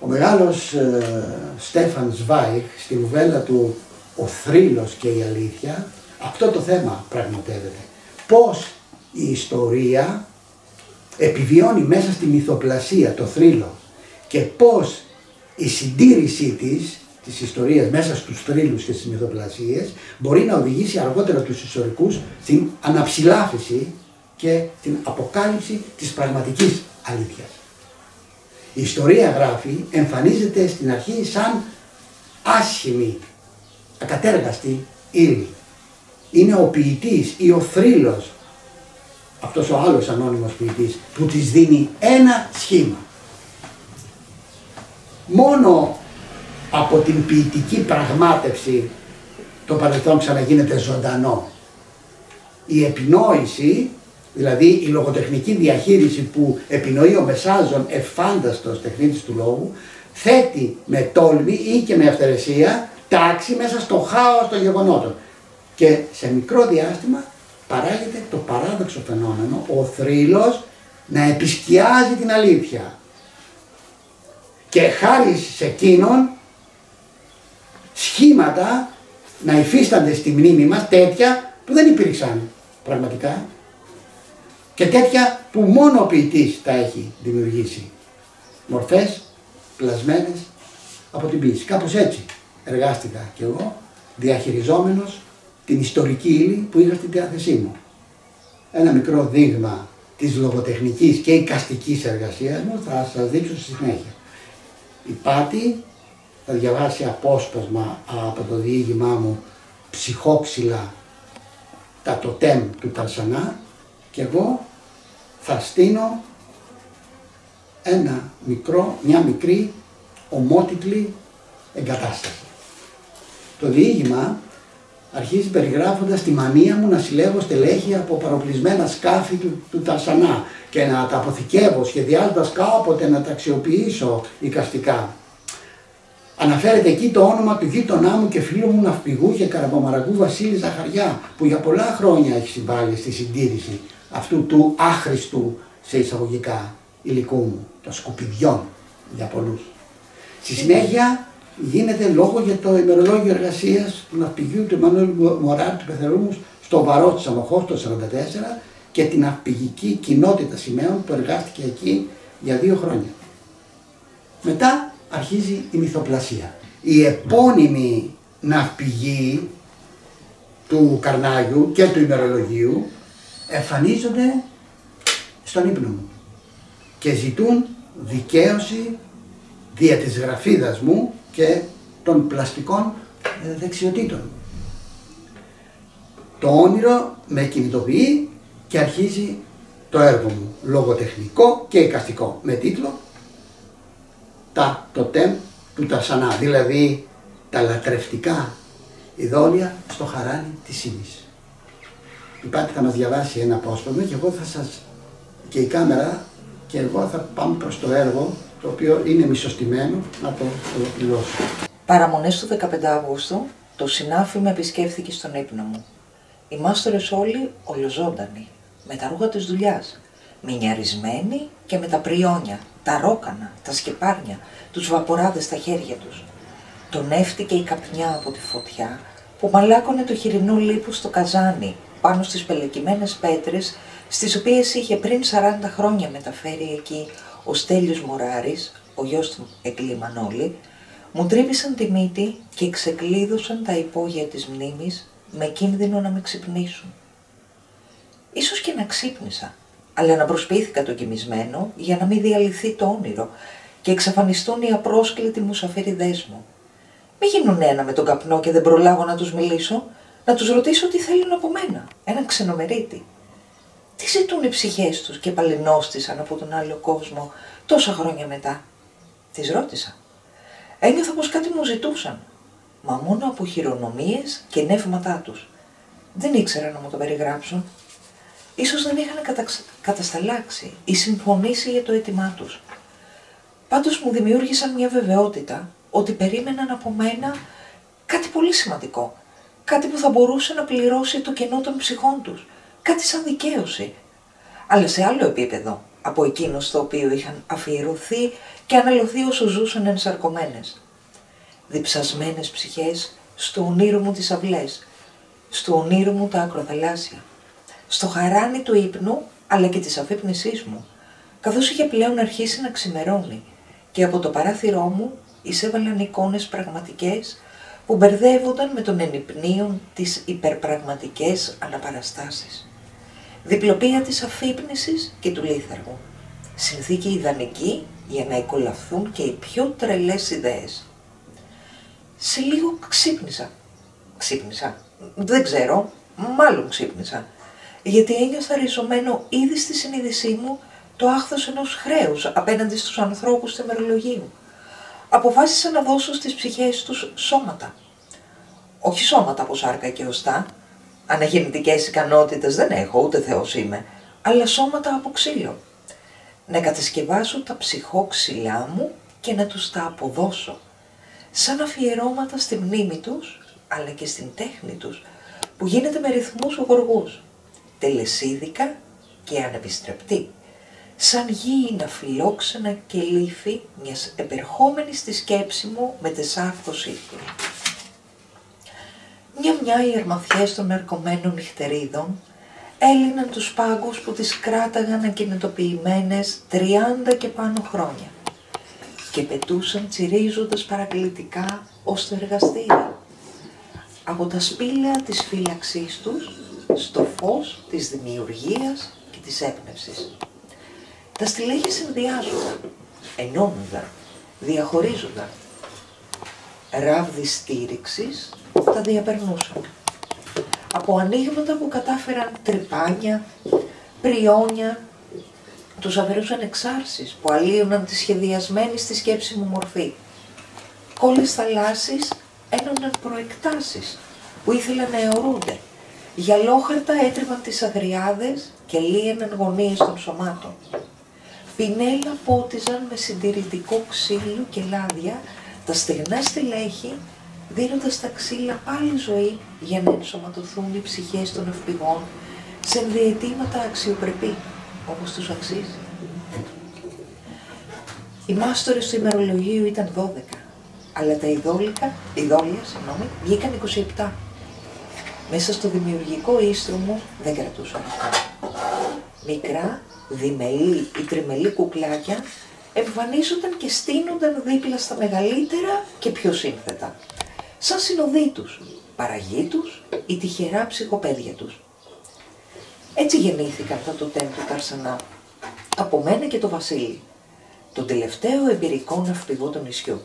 Ο μεγάλος ε, Στέφαν Σβάιχ, στη νουβέλα του «Ο θρύλος και η αλήθεια», αυτό το θέμα πραγματεύεται. Πώς η ιστορία επιβιώνει μέσα στη μυθοπλασία, το θρύλο, και πώς η συντήρησή της, της ιστορίας μέσα στους θρύλους και στις μυθοπλασίες, μπορεί να οδηγήσει αργότερα τους ιστορικούς στην αναψηλάφιση και την αποκάλυψη της πραγματικής αλήθειας. Η ιστορία, γράφει, εμφανίζεται στην αρχή σαν άσχημη, ακατέργαστη ύλη. Είναι ο ποιητής ή ο θρύλος, αυτός ο άλλος ανώνυμος ποιητής, που της δίνει ένα σχήμα. Μόνο από την ποιητική πραγμάτευση το παρελθόν ξαναγίνεται ζωντανό. Η επινόηση, δηλαδή η λογοτεχνική διαχείριση που επινοεί ο μεσάζων εφάνταστος τεχνίτης του λόγου, θέτει με τόλμη ή και με αυθαιρεσία τάξη μέσα στο χάος των γεγονότων. Και σε μικρό διάστημα παράγεται το παράδοξο φαινόμενο, ο θρύλος να επισκιάζει την αλήθεια. Και χάρη σε εκείνον, σχήματα να υφίστανται στη μνήμη μας, τέτοια που δεν υπήρξαν πραγματικά και τέτοια που μόνο ο ποιητής τα έχει δημιουργήσει. Μορφές πλασμένες από την ποιήση. Κάπως έτσι εργάστηκα κι εγώ, διαχειριζόμενος την ιστορική ύλη που είχα στη διάθεσή μου. Ένα μικρό δείγμα της λογοτεχνικής και εικαστικής εργασίας μου θα σας δείξω στη συνέχεια. Η Πάτη θα διαβάσει απόσπασμα από το διήγημά μου «Ψυχόξυλα, τα τοτέμ του Ταρσανά», και εγώ θα στείνω ένα μικρό, μια μικρή ομότιτλη εγκατάσταση. Το διήγημα αρχίζει περιγράφοντας τη μανία μου να συλλέγω στελέχη από παροπλισμένα σκάφη του, του Ταρσανά και να τα αποθηκεύω, σχεδιάζοντας κάποτε να τα αξιοποιήσω εικαστικά. Αναφέρεται εκεί το όνομα του γείτονά μου και φίλου μου ναυπηγού και καραμπομαραγκού Βασίλη Ζαχαριά, που για πολλά χρόνια έχει συμβάλει στη συντήρηση αυτού του άχρηστου σε εισαγωγικά υλικού μου, των σκουπιδιών για πολλούς. Στη συνέχεια γίνεται λόγο για το ημερολόγιο εργασίας του ναυπηγείου του Εμμανουήλ Μοράρη του Πεθερούμους στο Βαρόσι της Αμμόχωστος το χίλια εννιακόσια σαράντα τέσσερα και την ναυπηγική κοινότητα σημαίων που εργάστηκε εκεί για δύο χρόνια. Μετά αρχίζει η μυθοπλασία. Η επώνυμη ναυπηγοί του Καρνάγιου και του ημερολογίου εμφανίζονται στον ύπνο μου. και ζητούν δικαίωση δια της γραφίδας μου και των πλαστικών δεξιοτήτων. Το όνειρο με κινητοποιεί και αρχίζει το έργο μου, λογοτεχνικό και εικαστικό, με τίτλο «Τα τοτέμ του Ταρσανά», δηλαδή τα λατρευτικά ειδόλια στο χαράνι της Σύμης. Η Πάτη θα μας διαβάσει ένα απόσπασμα και εγώ θα σας, και η κάμερα και εγώ θα πάμε προς το έργο, το οποίο είναι μισοστημένο, να το ολοκληρώσω. Παραμονές του δεκαπέντε Αυγούστου, το συνάφι με επισκέφθηκε στον ύπνο μου. Οι μάστορες όλοι ολοζώντανοι, με τα ρούχα της δουλειάς, μηνιαρισμένοι και με τα πριόνια, τα ρόκανα, τα σκεπάρνια, τους βαποράδες στα χέρια τους. Τον έφτηκε η καπνιά από τη φωτιά που μαλάκωνε το χοιρινό λίπος στο καζάνι, πάνω στις πελεκημένες πέτρες, στις οποίες είχε πριν σαράντα χρόνια μεταφέρει εκεί ο Στέλιος Μωράρης, ο γιος του Εγκλή Μανόλη, μου τρύπησαν τη μύτη και ξεκλείδωσαν τα υπόγεια της μνήμης με κίνδυνο να με ξυπνήσουν. Ίσως και να ξύπνησα, αλλά να προσποιήθηκα το κοιμισμένο για να μην διαλυθεί το όνειρο και εξαφανιστούν οι απρόσκλητοι μουσαφέριδές μου. Μη γίνουν ένα με τον καπνό και δεν προλάβω να τους μιλήσω, να τους ρωτήσω τι θέλουν από μένα, έναν ξενομερίτη. Τι ζητούν οι ψυχές τους και παλαινόστησαν από τον άλλο κόσμο τόσα χρόνια μετά. Τις ρώτησα. Ένιωθα πως κάτι μου ζητούσαν, μα μόνο από χειρονομίες και νεύματά τους. Δεν ήξερα να μου το περιγράψουν. Ίσως δεν είχαν καταξ... κατασταλάξει ή συμφωνήσει για το αίτημά τους. Πάντως μου δημιούργησαν μια βεβαιότητα ότι περίμεναν από μένα κάτι πολύ σημαντικό. Κάτι που θα μπορούσε να πληρώσει το κενό των ψυχών τους. Κάτι σαν δικαίωση. Αλλά σε άλλο επίπεδο από εκείνο στο οποίο είχαν αφιερωθεί και αναλωθεί όσο ζούσαν ενσαρκωμένες. Διψασμένες ψυχές στο ονείρο μου τις αυλές, στο ονείρο μου τα ακροθαλάσσια, στο χαράνι του ύπνου αλλά και της αφύπνισής μου, καθώς είχε πλέον αρχίσει να ξημερώνει και από το παράθυρό μου εισέβαλαν εικόνες πραγματικές που μπερδεύονταν με τον ενυπνίον τις υπερπραγματικές αναπαραστάσεις. Διπλοπία της αφύπνισης και του λίθαργου. Συνθήκη ιδανική για να εκολαφθούν και οι πιο τρελές ιδέες. Σε λίγο ξύπνησα. Ξύπνησα. Δεν ξέρω. Μάλλον ξύπνησα. Γιατί ένιωθα ριζωμένο ήδη στη συνείδησή μου το άχθος ενός χρέους απέναντι στους ανθρώπους του ημερολογίου. Αποφάσισα να δώσω στις ψυχές τους σώματα. Όχι σώματα από σάρκα και οστά. Αναγεννητικές ικανότητες δεν έχω, ούτε Θεός είμαι, αλλά σώματα από ξύλο. Να κατασκευάσω τα ψυχόξυλά μου και να τους τα αποδώσω. Σαν αφιερώματα στη μνήμη τους, αλλά και στην τέχνη τους, που γίνεται με ρυθμούς γοργούς, τελεσίδικα και ανεπιστρεπτή. Σαν γήινα φιλόξενα και λύφη μιας επερχόμενης στη σκέψη μου με τεσάρκος ύπνου. Μια-μια οι αρμαθιές των αρκωμένων νυχτερίδων έλυναν τους πάγκους που τις κράταγαν ακινητοποιημένες τριάντα και πάνω χρόνια και πετούσαν τσιρίζοντας παρακλητικά ως το εργαστήριο. Από τα σπήλαια της φύλαξής τους στο φως της δημιουργίας και της έπνευσης. Τα στυλέχη συνδυάζονταν, ενώνονταν, διαχωρίζονταν. Ράβδι στήριξης τα διαπερνούσαν. Από ανοίγματα που κατάφεραν τρυπάνια, πριόνια, τους αφαιρούσαν εξάρσεις που αλλίωναν τη σχεδιασμένη στη σκέψη μου μορφή. Όλες θαλάσσεις ένωναν προεκτάσεις που ήθελαν να αιωρούνται. Γυαλόχαρτα έτριβαν τις αγριάδες και λύαιναν γωνίες των σωμάτων. Πινέλα πότιζαν με συντηρητικό ξύλο και λάδια τα στεγνά στελέχη, δίνοντας τα ξύλα πάλι ζωή για να ενσωματωθούν οι ψυχές των αυπηγών σε ενδιαιτήματα αξιοπρεπή, όπως τους αξίζει. Οι μάστορες του ημερολογίου ήταν δώδεκα, αλλά τα ειδόλια, συγγνώμη, βγήκαν είκοσι επτά. Μέσα στο δημιουργικό ίστρωμο δεν κρατούσαν αυτά. Μικρά, διμελή ή τριμελή κουκλάκια εμφανίζονταν και στείνονταν δίπλα στα μεγαλύτερα και πιο σύνθετα, σαν συνοδοί τους, παραγοί τους ή τυχερά ψυχοπαίδια τους. Έτσι γεννήθηκαν τα τοτέμ του Ταρσανά, από μένα και τον Βασίλη, τον τελευταίο εμπειρικό ναυπηγό των νησιού.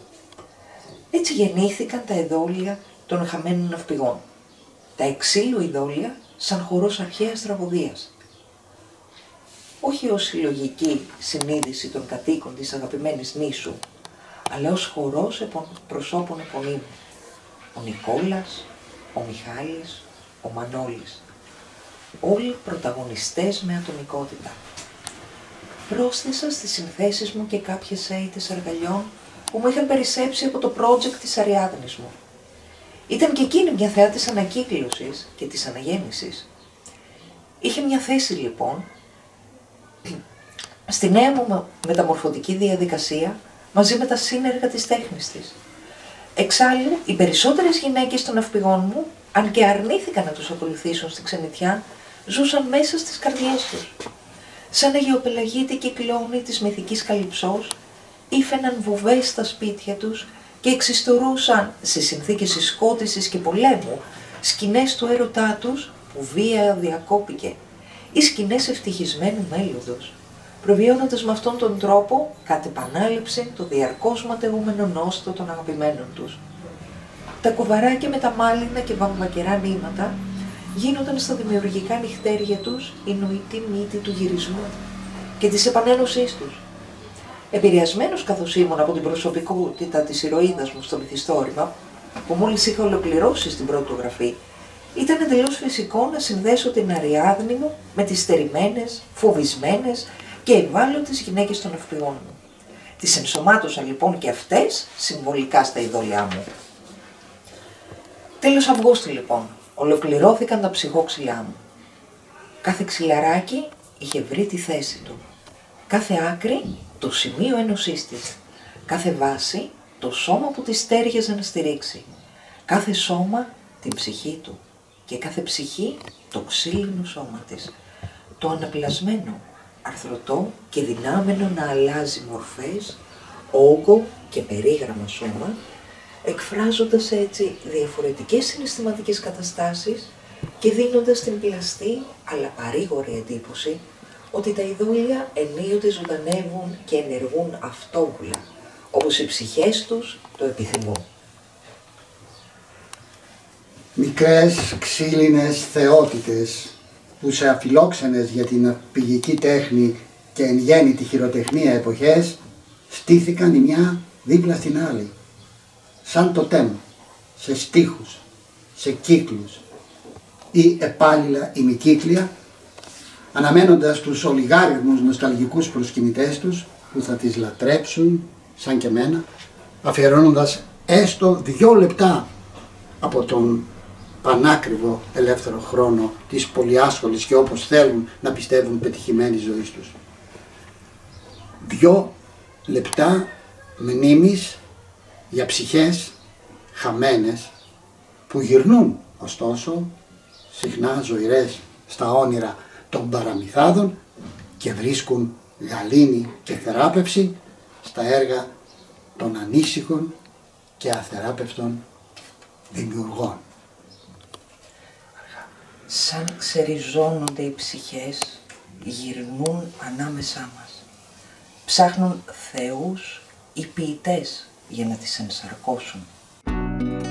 Έτσι γεννήθηκαν τα ειδόλια των χαμένων ναυπηγών, τα εξήλου ειδόλια σαν χορός αρχαίας τραγωδίας. Όχι ως συλλογική συνείδηση των κατοίκων της αγαπημένης νήσου, αλλά ως χορός προσώπων επωνύμων. Ο Νικόλας, ο Μιχάλης, ο Μανόλης. Όλοι πρωταγωνιστές με ατομικότητα. Πρόσθεσα στις συνθέσεις μου και κάποιες αίτες αργαλιών που μου είχαν περισσέψει από το project της Αριάδνης μου. Ήταν και εκείνη μια θεά της ανακύκλωσης και της αναγέννησης. Είχε μια θέση λοιπόν στη νέα μου μεταμορφωτική διαδικασία μαζί με τα σύνεργα της τέχνης της. Εξάλλου, οι περισσότερες γυναίκες των ναυπηγών μου, αν και αρνήθηκαν να τους ακολουθήσουν στη ξενιτιά, ζούσαν μέσα στις καρδιές τους. Σαν αγιοπελαγίτη κυκλώνη της μυθικής Καλυψός, ήφαιναν βουβές στα σπίτια τους και εξιστορούσαν, σε συνθήκες συσκότησης και πολέμου, σκηνές του έρωτά τους που βία διακόπηκε, ή σκηνές ευτυχισμένου μέλλοντος, προβιώνοντας με αυτόν τον τρόπο κατ' επανάληψη το διαρκώς ματαιούμενο νόστο των αγαπημένων τους. Τα κουβαράκια με τα μάλινα και βαμβακερά νήματα γίνονταν στα δημιουργικά νυχτέρια τους η νοητή μύτη του γυρισμού και της επανένωσής τους. Επηρεασμένος καθώς ήμουν από την προσωπικότητα της ηρωίδας μου στο μυθιστόρημα, που μόλις είχα ολοκληρώσει στην πρώτη γραφή, ήταν εντελώς φυσικό να συνδέσω την Αριάδνη μου με τις στερημένες, φοβισμένες και ευάλωτες γυναίκες των ναυπηγών μου. Τις ενσωμάτωσα λοιπόν και αυτές συμβολικά στα ειδόλιά μου. Τέλος Αυγούστου λοιπόν, ολοκληρώθηκαν τα ψυχόξυλά μου. Κάθε ξυλαράκι είχε βρει τη θέση του. Κάθε άκρη το σημείο ένωσής της. Κάθε βάση το σώμα που τη στέριαζε να στηρίξει. Κάθε σώμα την ψυχή του. Και κάθε ψυχή το ξύλινο σώμα της. Το αναπλασμένο, αρθρωτό και δυνάμενο να αλλάζει μορφές, όγκο και περίγραμμα σώμα, εκφράζοντας έτσι διαφορετικές συναισθηματικές καταστάσεις και δίνοντας την πλαστή αλλά παρήγορη εντύπωση ότι τα ειδόλια ενίοτε ζωντανεύουν και ενεργούν αυτόβουλα, όπως οι ψυχές τους το επιθυμούν. Μικρές ξύλινες θεότητες που σε αφιλόξενες για την ναυπηγική τέχνη και εν γέννη τη χειροτεχνία εποχές στήθηκαν η μια δίπλα στην άλλη. Σαν το τέμα, σε στίχους, σε κύκλους ή επάλληλα ημικύκλια, αναμένοντας τους ολιγάριθμους νοσταλγικούς προσκυνητές τους που θα τις λατρέψουν, σαν και μένα, αφιερώνοντας έστω δυο λεπτά από τον πανάκριβο ελεύθερο χρόνο της πολυάσχολης και όπως θέλουν να πιστεύουν πετυχημένης ζωής τους. Δυο λεπτά μνήμης για ψυχές χαμένες που γυρνούν ωστόσο συχνά ζωηρές στα όνειρα των παραμυθάδων και βρίσκουν γαλήνη και θεράπευση στα έργα των ανήσυχων και αθεράπευτων δημιουργών. Σαν ξεριζώνονται οι ψυχές, γυρνούν ανάμεσά μας. Ψάχνουν θεούς ή ποιητές για να τις ενσαρκώσουν.